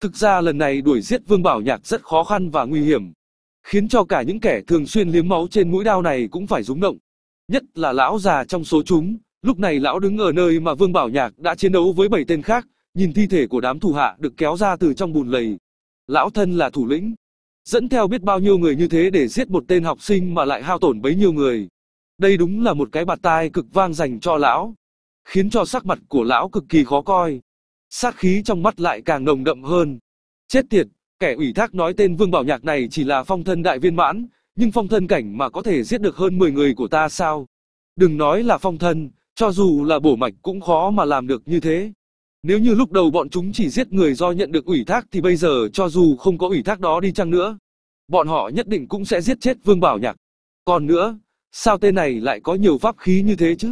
Thực ra lần này đuổi giết Vương Bảo Nhạc rất khó khăn và nguy hiểm, khiến cho cả những kẻ thường xuyên liếm máu trên mũi đao này cũng phải rúng động. Nhất là lão già trong số chúng. Lúc này lão đứng ở nơi mà Vương Bảo Nhạc đã chiến đấu với bảy tên khác, nhìn thi thể của đám thủ hạ được kéo ra từ trong bùn lầy. Lão thân là thủ lĩnh, dẫn theo biết bao nhiêu người như thế để giết một tên học sinh mà lại hao tổn bấy nhiêu người. Đây đúng là một cái bạt tai cực vang dành cho lão, khiến cho sắc mặt của lão cực kỳ khó coi. Sát khí trong mắt lại càng nồng đậm hơn. Chết tiệt, kẻ ủy thác nói tên Vương Bảo Nhạc này chỉ là phong thân đại viên mãn, nhưng phong thân cảnh mà có thể giết được hơn mười người của ta sao? Đừng nói là phong thân, cho dù là bổ mạch cũng khó mà làm được như thế. Nếu như lúc đầu bọn chúng chỉ giết người do nhận được ủy thác thì bây giờ cho dù không có ủy thác đó đi chăng nữa, bọn họ nhất định cũng sẽ giết chết Vương Bảo Nhạc. Còn nữa, sao tên này lại có nhiều pháp khí như thế chứ?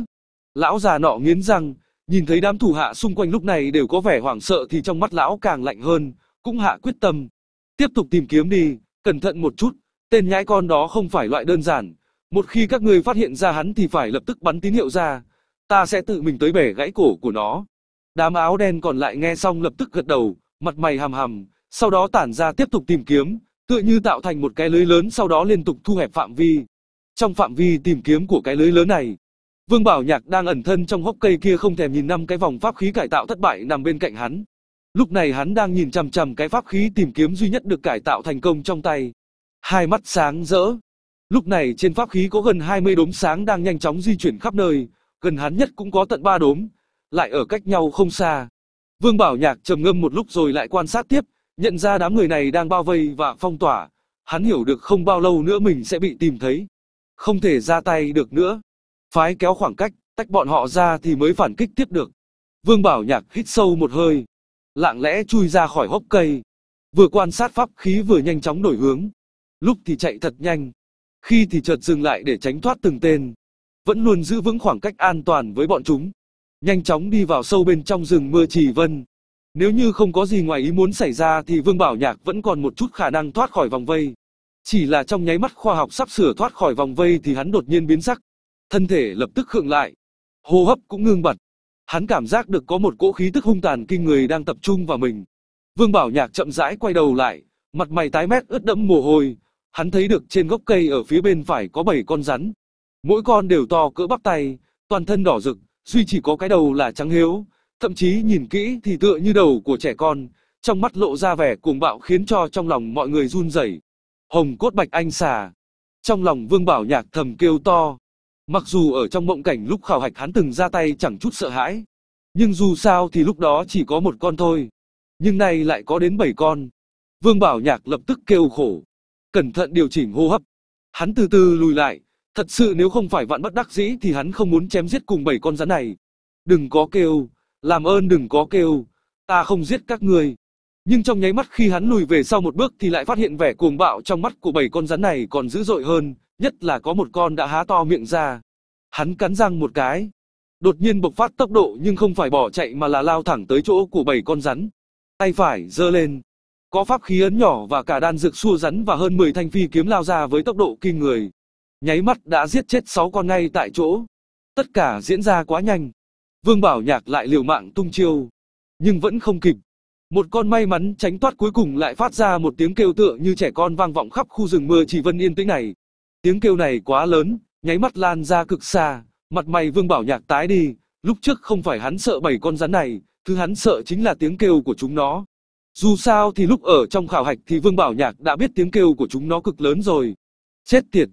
Lão già nọ nghiến răng, nhìn thấy đám thủ hạ xung quanh lúc này đều có vẻ hoảng sợ thì trong mắt lão càng lạnh hơn, cũng hạ quyết tâm. Tiếp tục tìm kiếm đi, cẩn thận một chút, tên nhãi con đó không phải loại đơn giản. Một khi các ngươi phát hiện ra hắn thì phải lập tức bắn tín hiệu ra. Ta sẽ tự mình tới bẻ gãy cổ của nó. Đám áo đen còn lại nghe xong lập tức gật đầu, mặt mày hầm hầm, sau đó tản ra tiếp tục tìm kiếm, tựa như tạo thành một cái lưới lớn, sau đó liên tục thu hẹp phạm vi. Trong phạm vi tìm kiếm của cái lưới lớn này, Vương Bảo Nhạc đang ẩn thân trong hốc cây kia không thèm nhìn năm cái vòng pháp khí cải tạo thất bại nằm bên cạnh hắn. Lúc này hắn đang nhìn chằm chằm cái pháp khí tìm kiếm duy nhất được cải tạo thành công trong tay, hai mắt sáng rỡ. Lúc này trên pháp khí có gần hai mươi đốm sáng đang nhanh chóng di chuyển khắp nơi, gần hắn nhất cũng có tận ba đốm, lại ở cách nhau không xa. Vương Bảo Nhạc trầm ngâm một lúc rồi lại quan sát tiếp, nhận ra đám người này đang bao vây và phong tỏa, hắn hiểu được không bao lâu nữa mình sẽ bị tìm thấy, không thể ra tay được nữa. Phái kéo khoảng cách, tách bọn họ ra thì mới phản kích tiếp được. Vương Bảo Nhạc hít sâu một hơi, lặng lẽ chui ra khỏi hốc cây, vừa quan sát pháp khí vừa nhanh chóng đổi hướng, lúc thì chạy thật nhanh, khi thì chợt dừng lại để tránh thoát từng tên, vẫn luôn giữ vững khoảng cách an toàn với bọn chúng. Nhanh chóng đi vào sâu bên trong rừng mưa Trì Vân. Nếu như không có gì ngoài ý muốn xảy ra thì Vương Bảo Nhạc vẫn còn một chút khả năng thoát khỏi vòng vây. Chỉ là trong nháy mắt khoa học sắp sửa thoát khỏi vòng vây thì hắn đột nhiên biến sắc, thân thể lập tức khựng lại, hô hấp cũng ngưng bặt. Hắn cảm giác được có một cỗ khí tức hung tàn kinh người đang tập trung vào mình. Vương Bảo Nhạc chậm rãi quay đầu lại, mặt mày tái mét ướt đẫm mồ hôi. Hắn thấy được trên gốc cây ở phía bên phải có bảy con rắn, mỗi con đều to cỡ bắp tay, toàn thân đỏ rực, duy chỉ có cái đầu là trắng hiếu, thậm chí nhìn kỹ thì tựa như đầu của trẻ con, trong mắt lộ ra vẻ cuồng bạo khiến cho trong lòng mọi người run rẩy. Hồng cốt bạch anh xà. Trong lòng Vương Bảo Nhạc thầm kêu to. Mặc dù ở trong mộng cảnh lúc khảo hạch hắn từng ra tay chẳng chút sợ hãi, nhưng dù sao thì lúc đó chỉ có một con thôi, nhưng nay lại có đến bảy con. Vương Bảo Nhạc lập tức kêu khổ, cẩn thận điều chỉnh hô hấp. Hắn từ từ lùi lại, thật sự nếu không phải vạn bất đắc dĩ thì hắn không muốn chém giết cùng bảy con rắn này. Đừng có kêu, làm ơn đừng có kêu, ta không giết các ngươi. Nhưng trong nháy mắt khi hắn lùi về sau một bước thì lại phát hiện vẻ cuồng bạo trong mắt của bảy con rắn này còn dữ dội hơn, nhất là có một con đã há to miệng ra. Hắn cắn răng một cái, đột nhiên bộc phát tốc độ, nhưng không phải bỏ chạy mà là lao thẳng tới chỗ của bảy con rắn. Tay phải giơ lên, có pháp khí ấn nhỏ và cả đan dược xua rắn và hơn mười thanh phi kiếm lao ra với tốc độ kinh người. Nháy mắt đã giết chết sáu con ngay tại chỗ. Tất cả diễn ra quá nhanh. Vương Bảo Nhạc lại liều mạng tung chiêu, nhưng vẫn không kịp. Một con may mắn tránh thoát cuối cùng lại phát ra một tiếng kêu tựa như trẻ con vang vọng khắp khu rừng mưa Trì Vân yên tĩnh này. Tiếng kêu này quá lớn, nháy mắt lan ra cực xa, mặt mày Vương Bảo Nhạc tái đi. Lúc trước không phải hắn sợ bảy con rắn này, thứ hắn sợ chính là tiếng kêu của chúng nó. Dù sao thì lúc ở trong khảo hạch thì Vương Bảo Nhạc đã biết tiếng kêu của chúng nó cực lớn rồi. Chết tiệt!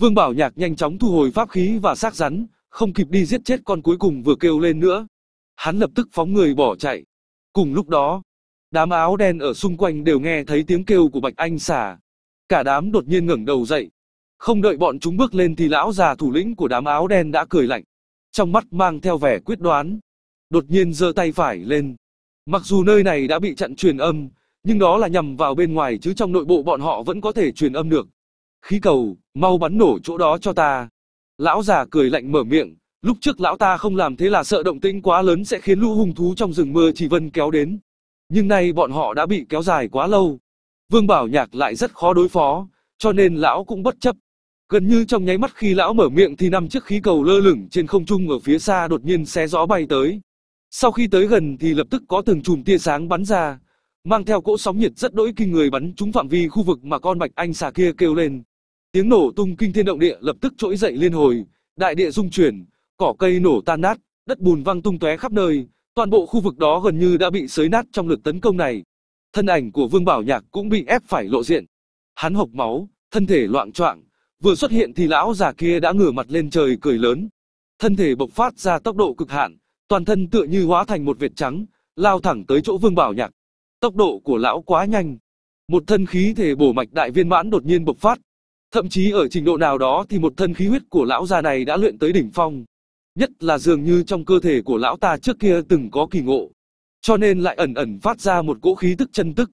Vương Bảo Nhạc nhanh chóng thu hồi pháp khí và xác rắn, không kịp đi giết chết con cuối cùng vừa kêu lên nữa. Hắn lập tức phóng người bỏ chạy. Cùng lúc đó, đám áo đen ở xung quanh đều nghe thấy tiếng kêu của Bạch Anh Xà. Cả đám đột nhiên ngẩng đầu dậy. Không đợi bọn chúng bước lên thì lão già thủ lĩnh của đám áo đen đã cười lạnh, trong mắt mang theo vẻ quyết đoán. Đột nhiên giơ tay phải lên. Mặc dù nơi này đã bị chặn truyền âm, nhưng đó là nhằm vào bên ngoài, chứ trong nội bộ bọn họ vẫn có thể truyền âm được. Khí cầu, mau bắn nổ chỗ đó cho ta. Lão già cười lạnh mở miệng, lúc trước lão ta không làm thế là sợ động tĩnh quá lớn sẽ khiến lũ hung thú trong rừng mưa Trì Vân kéo đến. Nhưng nay bọn họ đã bị kéo dài quá lâu. Vương Bảo Nhạc lại rất khó đối phó, cho nên lão cũng bất chấp. Gần như trong nháy mắt khi lão mở miệng thì năm chiếc khí cầu lơ lửng trên không trung ở phía xa đột nhiên xé gió bay tới. Sau khi tới gần thì lập tức có từng chùm tia sáng bắn ra, mang theo cỗ sóng nhiệt rất đỗi kinh người bắn trúng phạm vi khu vực mà con Bạch Anh Xà kia kêu lên. Tiếng nổ tung kinh thiên động địa lập tức trỗi dậy liên hồi, đại địa rung chuyển, cỏ cây nổ tan nát, đất bùn văng tung tóe khắp nơi, toàn bộ khu vực đó gần như đã bị xới nát trong lượt tấn công này. Thân ảnh của Vương Bảo Nhạc cũng bị ép phải lộ diện. Hắn hộc máu, thân thể loạng choạng, vừa xuất hiện thì lão già kia đã ngửa mặt lên trời cười lớn. Thân thể bộc phát ra tốc độ cực hạn, toàn thân tựa như hóa thành một vệt trắng, lao thẳng tới chỗ Vương Bảo Nhạc. Tốc độ của lão quá nhanh, một thân khí thể bổ mạch đại viên mãn đột nhiên bộc phát. Thậm chí ở trình độ nào đó thì một thân khí huyết của lão già này đã luyện tới đỉnh phong. Nhất là dường như trong cơ thể của lão ta trước kia từng có kỳ ngộ, cho nên lại ẩn ẩn phát ra một cỗ khí tức chân tức.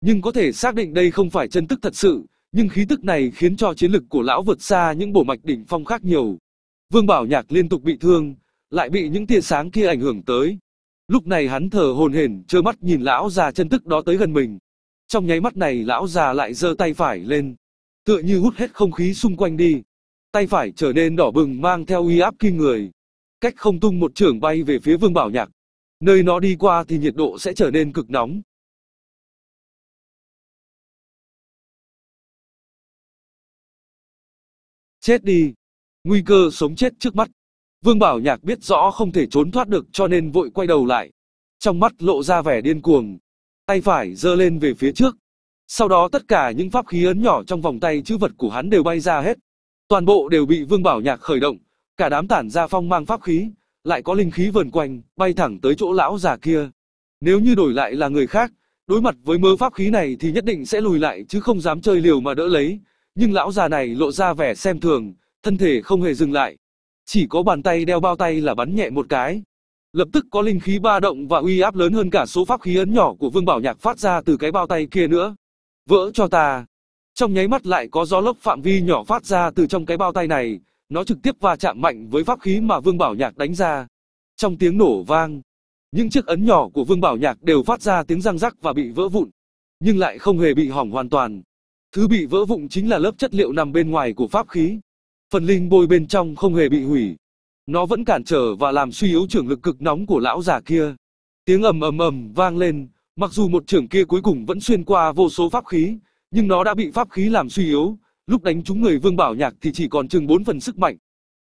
Nhưng có thể xác định đây không phải chân tức thật sự, nhưng khí tức này khiến cho chiến lực của lão vượt xa những bổ mạch đỉnh phong khác nhiều. Vương Bảo Nhạc liên tục bị thương, lại bị những tia sáng kia ảnh hưởng tới. Lúc này hắn thở hổn hển, trơ mắt nhìn lão già chân tức đó tới gần mình. Trong nháy mắt này lão già lại giơ tay phải lên, tựa như hút hết không khí xung quanh đi. Tay phải trở nên đỏ bừng mang theo uy áp kinh người. Cách không tung một chưởng bay về phía Vương Bảo Nhạc. Nơi nó đi qua thì nhiệt độ sẽ trở nên cực nóng. Chết đi! Nguy cơ sống chết trước mắt. Vương Bảo Nhạc biết rõ không thể trốn thoát được cho nên vội quay đầu lại. Trong mắt lộ ra vẻ điên cuồng. Tay phải giơ lên về phía trước. Sau đó tất cả những pháp khí ấn nhỏ trong vòng tay chữ vật của hắn đều bay ra hết. Toàn bộ đều bị Vương Bảo Nhạc khởi động. Cả đám tản ra phong mang pháp khí. Lại có linh khí vần quanh, bay thẳng tới chỗ lão già kia. Nếu như đổi lại là người khác, đối mặt với mớ pháp khí này thì nhất định sẽ lùi lại chứ không dám chơi liều mà đỡ lấy. Nhưng lão già này lộ ra vẻ xem thường, thân thể không hề dừng lại. Chỉ có bàn tay đeo bao tay là bắn nhẹ một cái. Lập tức có linh khí ba động và uy áp lớn hơn cả số pháp khí ấn nhỏ của Vương Bảo Nhạc phát ra từ cái bao tay kia nữa. Vỡ cho ta! Trong nháy mắt lại có gió lốc phạm vi nhỏ phát ra từ trong cái bao tay này. Nó trực tiếp va chạm mạnh với pháp khí mà Vương Bảo Nhạc đánh ra. Trong tiếng nổ vang, những chiếc ấn nhỏ của Vương Bảo Nhạc đều phát ra tiếng răng rắc và bị vỡ vụn. Nhưng lại không hề bị hỏng hoàn toàn. Thứ bị vỡ vụn chính là lớp chất liệu nằm bên ngoài của pháp khí. Phần linh bôi bên trong không hề bị hủy. Nó vẫn cản trở và làm suy yếu chưởng lực cực nóng của lão già kia. Tiếng ầm ầm ầm vang lên. Mặc dù một chưởng kia cuối cùng vẫn xuyên qua vô số pháp khí, nhưng nó đã bị pháp khí làm suy yếu. Lúc đánh trúng người Vương Bảo Nhạc thì chỉ còn chừng bốn phần sức mạnh.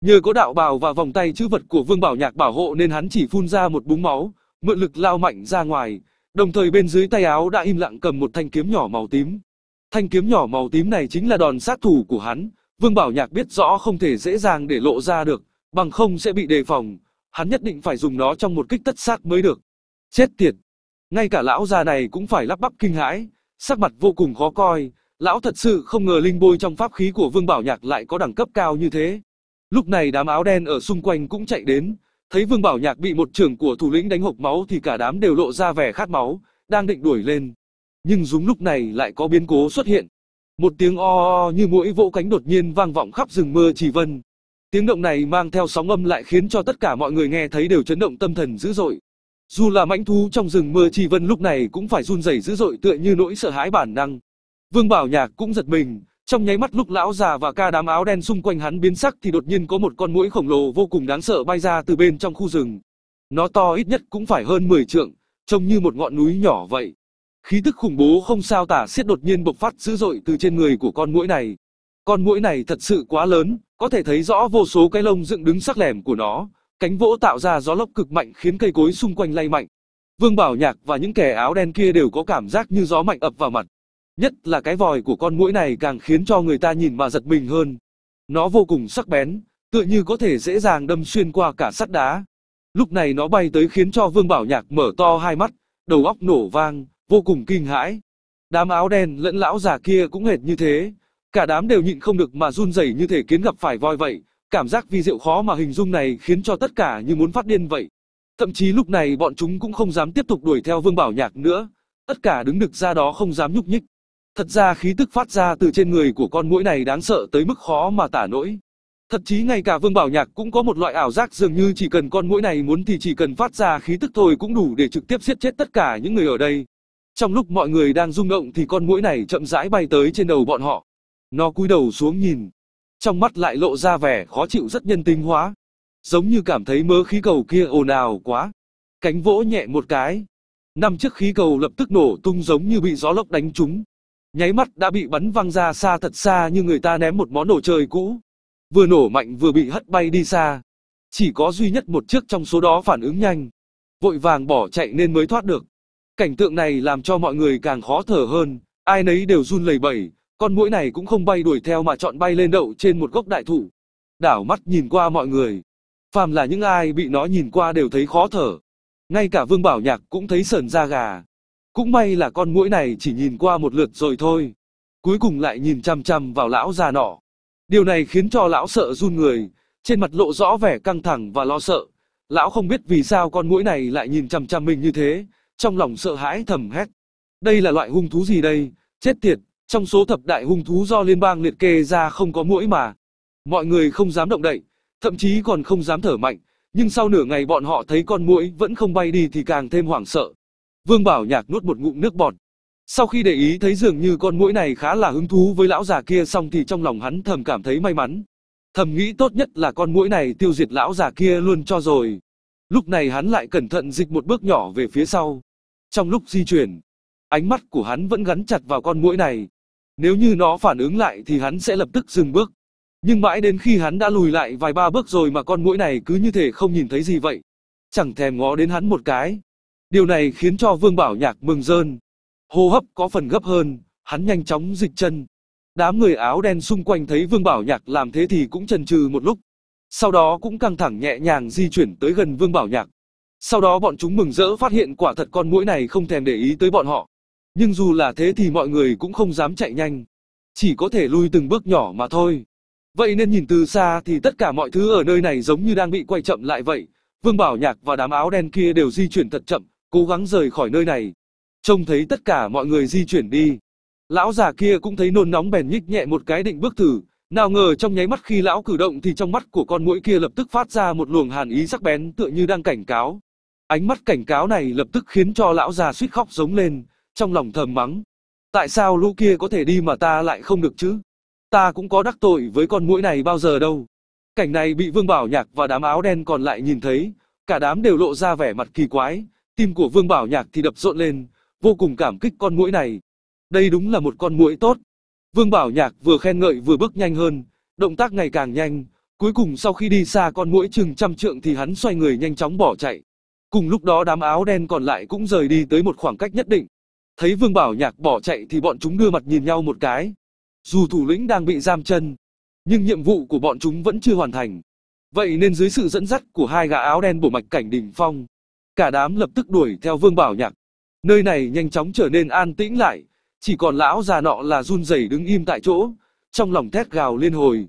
Nhờ có đạo bào và vòng tay chữ vật của Vương Bảo Nhạc bảo hộ nên hắn chỉ phun ra một búng máu, mượn lực lao mạnh ra ngoài. Đồng thời bên dưới tay áo đã im lặng cầm một thanh kiếm nhỏ màu tím. Thanh kiếm nhỏ màu tím này chính là đòn sát thủ của hắn. Vương Bảo Nhạc biết rõ không thể dễ dàng để lộ ra được, bằng không sẽ bị đề phòng. Hắn nhất định phải dùng nó trong một kích tất sát mới được. Chết tiệt! Ngay cả lão già này cũng phải lắp bắp kinh hãi, sắc mặt vô cùng khó coi. Lão thật sự không ngờ linh bôi trong pháp khí của Vương Bảo Nhạc lại có đẳng cấp cao như thế. Lúc này đám áo đen ở xung quanh cũng chạy đến. Thấy Vương Bảo Nhạc bị một chưởng của thủ lĩnh đánh hộc máu thì cả đám đều lộ ra vẻ khát máu, đang định đuổi lên. Nhưng đúng lúc này lại có biến cố xuất hiện. Một tiếng o o như muỗi vỗ cánh đột nhiên vang vọng khắp rừng mưa Trì Vân. Tiếng động này mang theo sóng âm lại khiến cho tất cả mọi người nghe thấy đều chấn động tâm thần dữ dội. Dù là mãnh thú trong rừng mưa Trì Vân lúc này cũng phải run rẩy dữ dội tựa như nỗi sợ hãi bản năng. Vương Bảo Nhạc cũng giật mình, trong nháy mắt lúc lão già và ca đám áo đen xung quanh hắn biến sắc thì đột nhiên có một con muỗi khổng lồ vô cùng đáng sợ bay ra từ bên trong khu rừng. Nó to ít nhất cũng phải hơn mười trượng, trông như một ngọn núi nhỏ vậy. Khí tức khủng bố không sao tả xiết đột nhiên bộc phát dữ dội từ trên người của con muỗi này. Con muỗi này thật sự quá lớn, có thể thấy rõ vô số cái lông dựng đứng sắc lẻm của nó, cánh vỗ tạo ra gió lốc cực mạnh khiến cây cối xung quanh lay mạnh. Vương Bảo Nhạc và những kẻ áo đen kia đều có cảm giác như gió mạnh ập vào mặt. Nhất là cái vòi của con muỗi này càng khiến cho người ta nhìn mà giật mình hơn. Nó vô cùng sắc bén, tựa như có thể dễ dàng đâm xuyên qua cả sắt đá. Lúc này nó bay tới khiến cho Vương Bảo Nhạc mở to hai mắt, đầu óc nổ vang, vô cùng kinh hãi. Đám áo đen lẫn lão già kia cũng hệt như thế. Cả đám đều nhịn không được mà run rẩy như thể kiến gặp phải voi vậy. Cảm giác vi diệu khó mà hình dung này khiến cho tất cả như muốn phát điên vậy. Thậm chí lúc này bọn chúng cũng không dám tiếp tục đuổi theo Vương Bảo Nhạc nữa. Tất cả đứng đực ra đó không dám nhúc nhích. Thật ra khí tức phát ra từ trên người của con muỗi này đáng sợ tới mức khó mà tả nổi. Thậm chí ngay cả Vương Bảo Nhạc cũng có một loại ảo giác dường như chỉ cần con muỗi này muốn thì chỉ cần phát ra khí tức thôi cũng đủ để trực tiếp giết chết tất cả những người ở đây. Trong lúc mọi người đang rung động thì con muỗi này chậm rãi bay tới trên đầu bọn họ. Nó cúi đầu xuống nhìn. Trong mắt lại lộ ra vẻ khó chịu rất nhân tính hóa. Giống như cảm thấy mớ khí cầu kia ồn ào quá. Cánh vỗ nhẹ một cái. Năm chiếc khí cầu lập tức nổ tung giống như bị gió lốc đánh trúng. Nháy mắt đã bị bắn văng ra xa thật xa như người ta ném một món đồ chơi cũ. Vừa nổ mạnh vừa bị hất bay đi xa. Chỉ có duy nhất một chiếc trong số đó phản ứng nhanh. Vội vàng bỏ chạy nên mới thoát được. Cảnh tượng này làm cho mọi người càng khó thở hơn. Ai nấy đều run lẩy bẩy. Con muỗi này cũng không bay đuổi theo mà chọn bay lên đậu trên một gốc đại thụ. Đảo mắt nhìn qua mọi người. Phàm là những ai bị nó nhìn qua đều thấy khó thở. Ngay cả Vương Bảo Nhạc cũng thấy sởn da gà. Cũng may là con muỗi này chỉ nhìn qua một lượt rồi thôi. Cuối cùng lại nhìn chăm chăm vào lão già nọ. Điều này khiến cho lão sợ run người. Trên mặt lộ rõ vẻ căng thẳng và lo sợ. Lão không biết vì sao con muỗi này lại nhìn chăm chăm mình như thế. Trong lòng sợ hãi thầm hét. Đây là loại hung thú gì đây? Chết tiệt! Trong số thập đại hung thú do liên bang liệt kê ra không có muỗi mà. Mọi người không dám động đậy. Thậm chí còn không dám thở mạnh. Nhưng sau nửa ngày bọn họ thấy con muỗi vẫn không bay đi thì càng thêm hoảng sợ. Vương Bảo Nhạc nuốt một ngụm nước bọt. Sau khi để ý thấy dường như con muỗi này khá là hứng thú với lão già kia xong thì trong lòng hắn thầm cảm thấy may mắn. Thầm nghĩ tốt nhất là con muỗi này tiêu diệt lão già kia luôn cho rồi. Lúc này hắn lại cẩn thận dịch một bước nhỏ về phía sau. Trong lúc di chuyển, ánh mắt của hắn vẫn gắn chặt vào con muỗi này. Nếu như nó phản ứng lại thì hắn sẽ lập tức dừng bước. Nhưng mãi đến khi hắn đã lùi lại vài ba bước rồi mà con muỗi này cứ như thể không nhìn thấy gì vậy, chẳng thèm ngó đến hắn một cái. Điều này khiến cho Vương Bảo Nhạc mừng rơn. Hô hấp có phần gấp hơn, hắn nhanh chóng dịch chân. Đám người áo đen xung quanh thấy Vương Bảo Nhạc làm thế thì cũng chần chừ một lúc. Sau đó cũng căng thẳng nhẹ nhàng di chuyển tới gần Vương Bảo Nhạc. Sau đó bọn chúng mừng rỡ phát hiện quả thật con muỗi này không thèm để ý tới bọn họ. Nhưng dù là thế thì mọi người cũng không dám chạy nhanh, chỉ có thể lui từng bước nhỏ mà thôi. Vậy nên nhìn từ xa thì tất cả mọi thứ ở nơi này giống như đang bị quay chậm lại vậy. Vương Bảo Nhạc và đám áo đen kia đều di chuyển thật chậm, cố gắng rời khỏi nơi này. Trông thấy tất cả mọi người di chuyển đi, lão già kia cũng thấy nôn nóng bèn nhích nhẹ một cái định bước thử. Nào ngờ trong nháy mắt khi lão cử động thì trong mắt của con muỗi kia lập tức phát ra một luồng hàn ý sắc bén tựa như đang cảnh cáo. Ánh mắt cảnh cáo này lập tức khiến cho lão già suýt khóc rống lên, trong lòng thầm mắng. Tại sao lũ kia có thể đi mà ta lại không được chứ? Ta cũng có đắc tội với con muỗi này bao giờ đâu. Cảnh này bị Vương Bảo Nhạc và đám áo đen còn lại nhìn thấy, cả đám đều lộ ra vẻ mặt kỳ quái, tim của Vương Bảo Nhạc thì đập rộn lên, vô cùng cảm kích con muỗi này. Đây đúng là một con muỗi tốt. Vương Bảo Nhạc vừa khen ngợi vừa bước nhanh hơn, động tác ngày càng nhanh, cuối cùng sau khi đi xa con muỗi chừng trăm trượng thì hắn xoay người nhanh chóng bỏ chạy. Cùng lúc đó đám áo đen còn lại cũng rời đi tới một khoảng cách nhất định. Thấy Vương Bảo Nhạc bỏ chạy thì bọn chúng đưa mặt nhìn nhau một cái. Dù thủ lĩnh đang bị giam chân, nhưng nhiệm vụ của bọn chúng vẫn chưa hoàn thành. Vậy nên dưới sự dẫn dắt của hai gã áo đen bổ mạch cảnh đỉnh phong, cả đám lập tức đuổi theo Vương Bảo Nhạc. Nơi này nhanh chóng trở nên an tĩnh lại, chỉ còn lão già nọ là run rẩy đứng im tại chỗ, trong lòng thét gào liên hồi.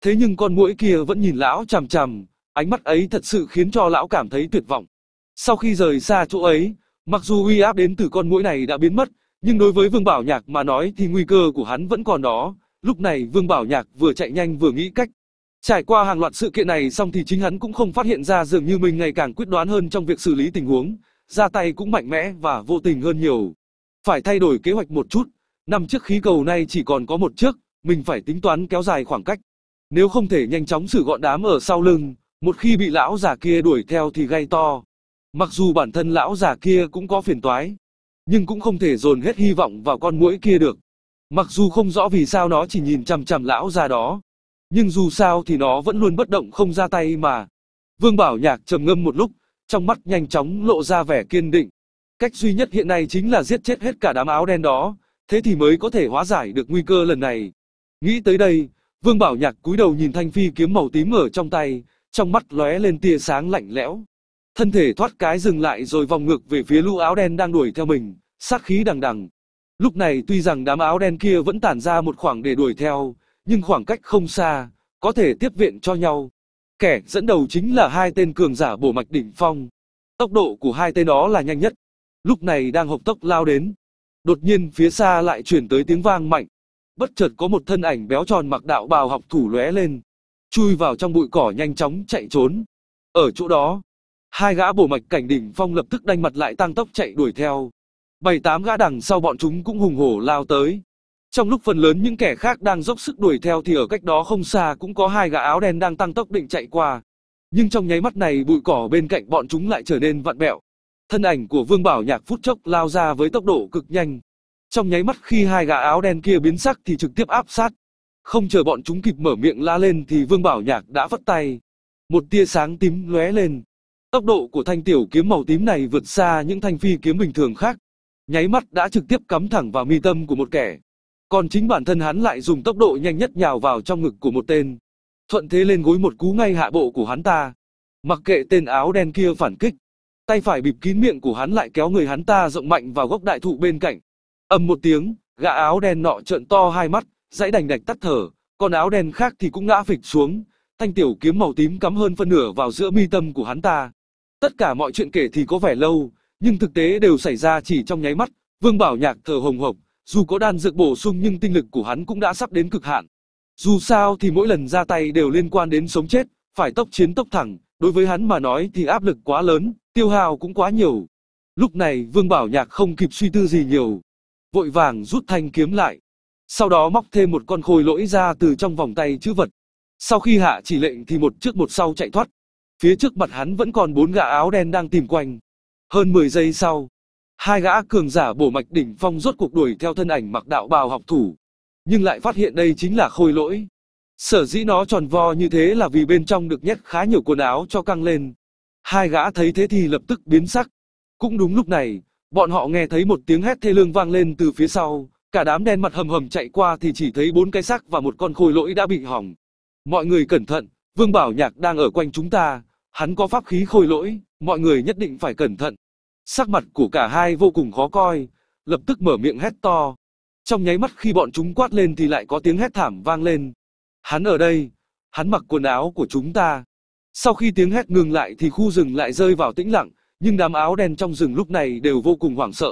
Thế nhưng con muỗi kia vẫn nhìn lão chằm chằm, ánh mắt ấy thật sự khiến cho lão cảm thấy tuyệt vọng. Sau khi rời xa chỗ ấy, mặc dù uy áp đến từ con muỗi này đã biến mất, nhưng đối với Vương Bảo Nhạc mà nói thì nguy cơ của hắn vẫn còn đó. Lúc này Vương Bảo Nhạc vừa chạy nhanh vừa nghĩ cách. Trải qua hàng loạt sự kiện này xong thì chính hắn cũng không phát hiện ra dường như mình ngày càng quyết đoán hơn trong việc xử lý tình huống, ra tay cũng mạnh mẽ và vô tình hơn nhiều. Phải thay đổi kế hoạch một chút, năm chiếc khí cầu nay chỉ còn có một chiếc, mình phải tính toán kéo dài khoảng cách. Nếu không thể nhanh chóng xử gọn đám ở sau lưng, một khi bị lão già kia đuổi theo thì gây to. Mặc dù bản thân lão già kia cũng có phiền toái, nhưng cũng không thể dồn hết hy vọng vào con muỗi kia được. Mặc dù không rõ vì sao nó chỉ nhìn chằm chằm lão già đó, nhưng dù sao thì nó vẫn luôn bất động không ra tay mà. Vương Bảo Nhạc trầm ngâm một lúc, trong mắt nhanh chóng lộ ra vẻ kiên định. Cách duy nhất hiện nay chính là giết chết hết cả đám áo đen đó, thế thì mới có thể hóa giải được nguy cơ lần này. Nghĩ tới đây, Vương Bảo Nhạc cúi đầu nhìn thanh phi kiếm màu tím ở trong tay, trong mắt lóe lên tia sáng lạnh lẽo. Thân thể thoát cái dừng lại rồi vòng ngược về phía lũ áo đen đang đuổi theo mình, sát khí đằng đằng. Lúc này tuy rằng đám áo đen kia vẫn tản ra một khoảng để đuổi theo, nhưng khoảng cách không xa, có thể tiếp viện cho nhau. Kẻ dẫn đầu chính là hai tên cường giả bổ mạch đỉnh phong. Tốc độ của hai tên đó là nhanh nhất. Lúc này đang hộc tốc lao đến. Đột nhiên phía xa lại chuyển tới tiếng vang mạnh. Bất chợt có một thân ảnh béo tròn mặc đạo bào học thủ lóe lên, chui vào trong bụi cỏ nhanh chóng chạy trốn. Ở chỗ đó, hai gã bổ mạch cảnh đỉnh phong lập tức đanh mặt lại tăng tốc chạy đuổi theo. Bảy tám gã đằng sau bọn chúng cũng hùng hổ lao tới. Trong lúc phần lớn những kẻ khác đang dốc sức đuổi theo thì ở cách đó không xa cũng có hai gã áo đen đang tăng tốc định chạy qua. Nhưng trong nháy mắt này bụi cỏ bên cạnh bọn chúng lại trở nên vặn vẹo. Thân ảnh của Vương Bảo Nhạc phút chốc lao ra với tốc độ cực nhanh. Trong nháy mắt khi hai gã áo đen kia biến sắc thì trực tiếp áp sát. Không chờ bọn chúng kịp mở miệng la lên thì Vương Bảo Nhạc đã phất tay. Một tia sáng tím lóe lên. Tốc độ của thanh tiểu kiếm màu tím này vượt xa những thanh phi kiếm bình thường khác, nháy mắt đã trực tiếp cắm thẳng vào mi tâm của một kẻ. Còn chính bản thân hắn lại dùng tốc độ nhanh nhất nhào vào trong ngực của một tên, thuận thế lên gối một cú ngay hạ bộ của hắn ta. Mặc kệ tên áo đen kia phản kích, tay phải bịp kín miệng của hắn lại kéo người hắn ta rộng mạnh vào gốc đại thụ bên cạnh. Ầm một tiếng, gã áo đen nọ trợn to hai mắt, dãy đành đạch tắt thở, còn áo đen khác thì cũng ngã phịch xuống, thanh tiểu kiếm màu tím cắm hơn phân nửa vào giữa mi tâm của hắn ta. Tất cả mọi chuyện kể thì có vẻ lâu, nhưng thực tế đều xảy ra chỉ trong nháy mắt. Vương Bảo Nhạc thở hồng hộc, dù có đan dược bổ sung nhưng tinh lực của hắn cũng đã sắp đến cực hạn. Dù sao thì mỗi lần ra tay đều liên quan đến sống chết, phải tốc chiến tốc thẳng, đối với hắn mà nói thì áp lực quá lớn, tiêu hao cũng quá nhiều. Lúc này Vương Bảo Nhạc không kịp suy tư gì nhiều, vội vàng rút thanh kiếm lại, sau đó móc thêm một con khôi lỗi ra từ trong vòng tay chữ vật. Sau khi hạ chỉ lệnh thì một trước một sau chạy thoát. Phía trước mặt hắn vẫn còn bốn gã áo đen đang tìm quanh. Hơn mười giây sau, hai gã cường giả bổ mạch đỉnh phong rốt cuộc đuổi theo thân ảnh mặc đạo bào học thủ, nhưng lại phát hiện đây chính là khôi lỗi. Sở dĩ nó tròn vo như thế là vì bên trong được nhét khá nhiều quần áo cho căng lên. Hai gã thấy thế thì lập tức biến sắc. Cũng đúng lúc này, bọn họ nghe thấy một tiếng hét thê lương vang lên từ phía sau. Cả đám đen mặt hầm hầm chạy qua thì chỉ thấy bốn cái xác và một con khôi lỗi đã bị hỏng. Mọi người cẩn thận, Vương Bảo Nhạc đang ở quanh chúng ta, hắn có pháp khí khôi lỗi, mọi người nhất định phải cẩn thận. Sắc mặt của cả hai vô cùng khó coi, lập tức mở miệng hét to. Trong nháy mắt khi bọn chúng quát lên thì lại có tiếng hét thảm vang lên. Hắn ở đây, hắn mặc quần áo của chúng ta. Sau khi tiếng hét ngừng lại thì khu rừng lại rơi vào tĩnh lặng, nhưng đám áo đen trong rừng lúc này đều vô cùng hoảng sợ.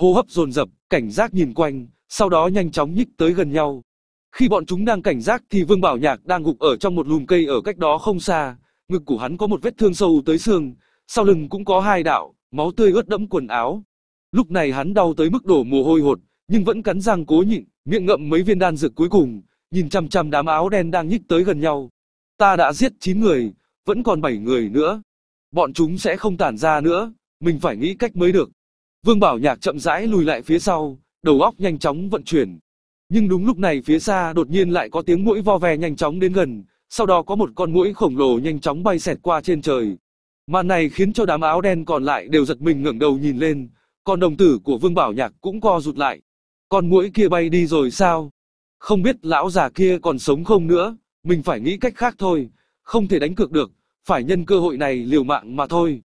Hô hấp dồn dập, cảnh giác nhìn quanh, sau đó nhanh chóng nhích tới gần nhau. Khi bọn chúng đang cảnh giác thì Vương Bảo Nhạc đang gục ở trong một lùm cây ở cách đó không xa, ngực của hắn có một vết thương sâu tới xương, sau lưng cũng có hai đạo, máu tươi ướt đẫm quần áo. Lúc này hắn đau tới mức đổ mồ hôi hột, nhưng vẫn cắn răng cố nhịn, miệng ngậm mấy viên đan dược cuối cùng, nhìn chằm chằm đám áo đen đang nhích tới gần nhau. Ta đã giết chín người, vẫn còn bảy người nữa. Bọn chúng sẽ không tản ra nữa, mình phải nghĩ cách mới được. Vương Bảo Nhạc chậm rãi lùi lại phía sau, đầu óc nhanh chóng vận chuyển. Nhưng đúng lúc này phía xa đột nhiên lại có tiếng muỗi vo ve nhanh chóng đến gần, sau đó có một con muỗi khổng lồ nhanh chóng bay xẹt qua trên trời. Màn này khiến cho đám áo đen còn lại đều giật mình ngẩng đầu nhìn lên, còn đồng tử của Vương Bảo Nhạc cũng co rụt lại. Con muỗi kia bay đi rồi sao? Không biết lão già kia còn sống không nữa, mình phải nghĩ cách khác thôi, không thể đánh cược được, phải nhân cơ hội này liều mạng mà thôi.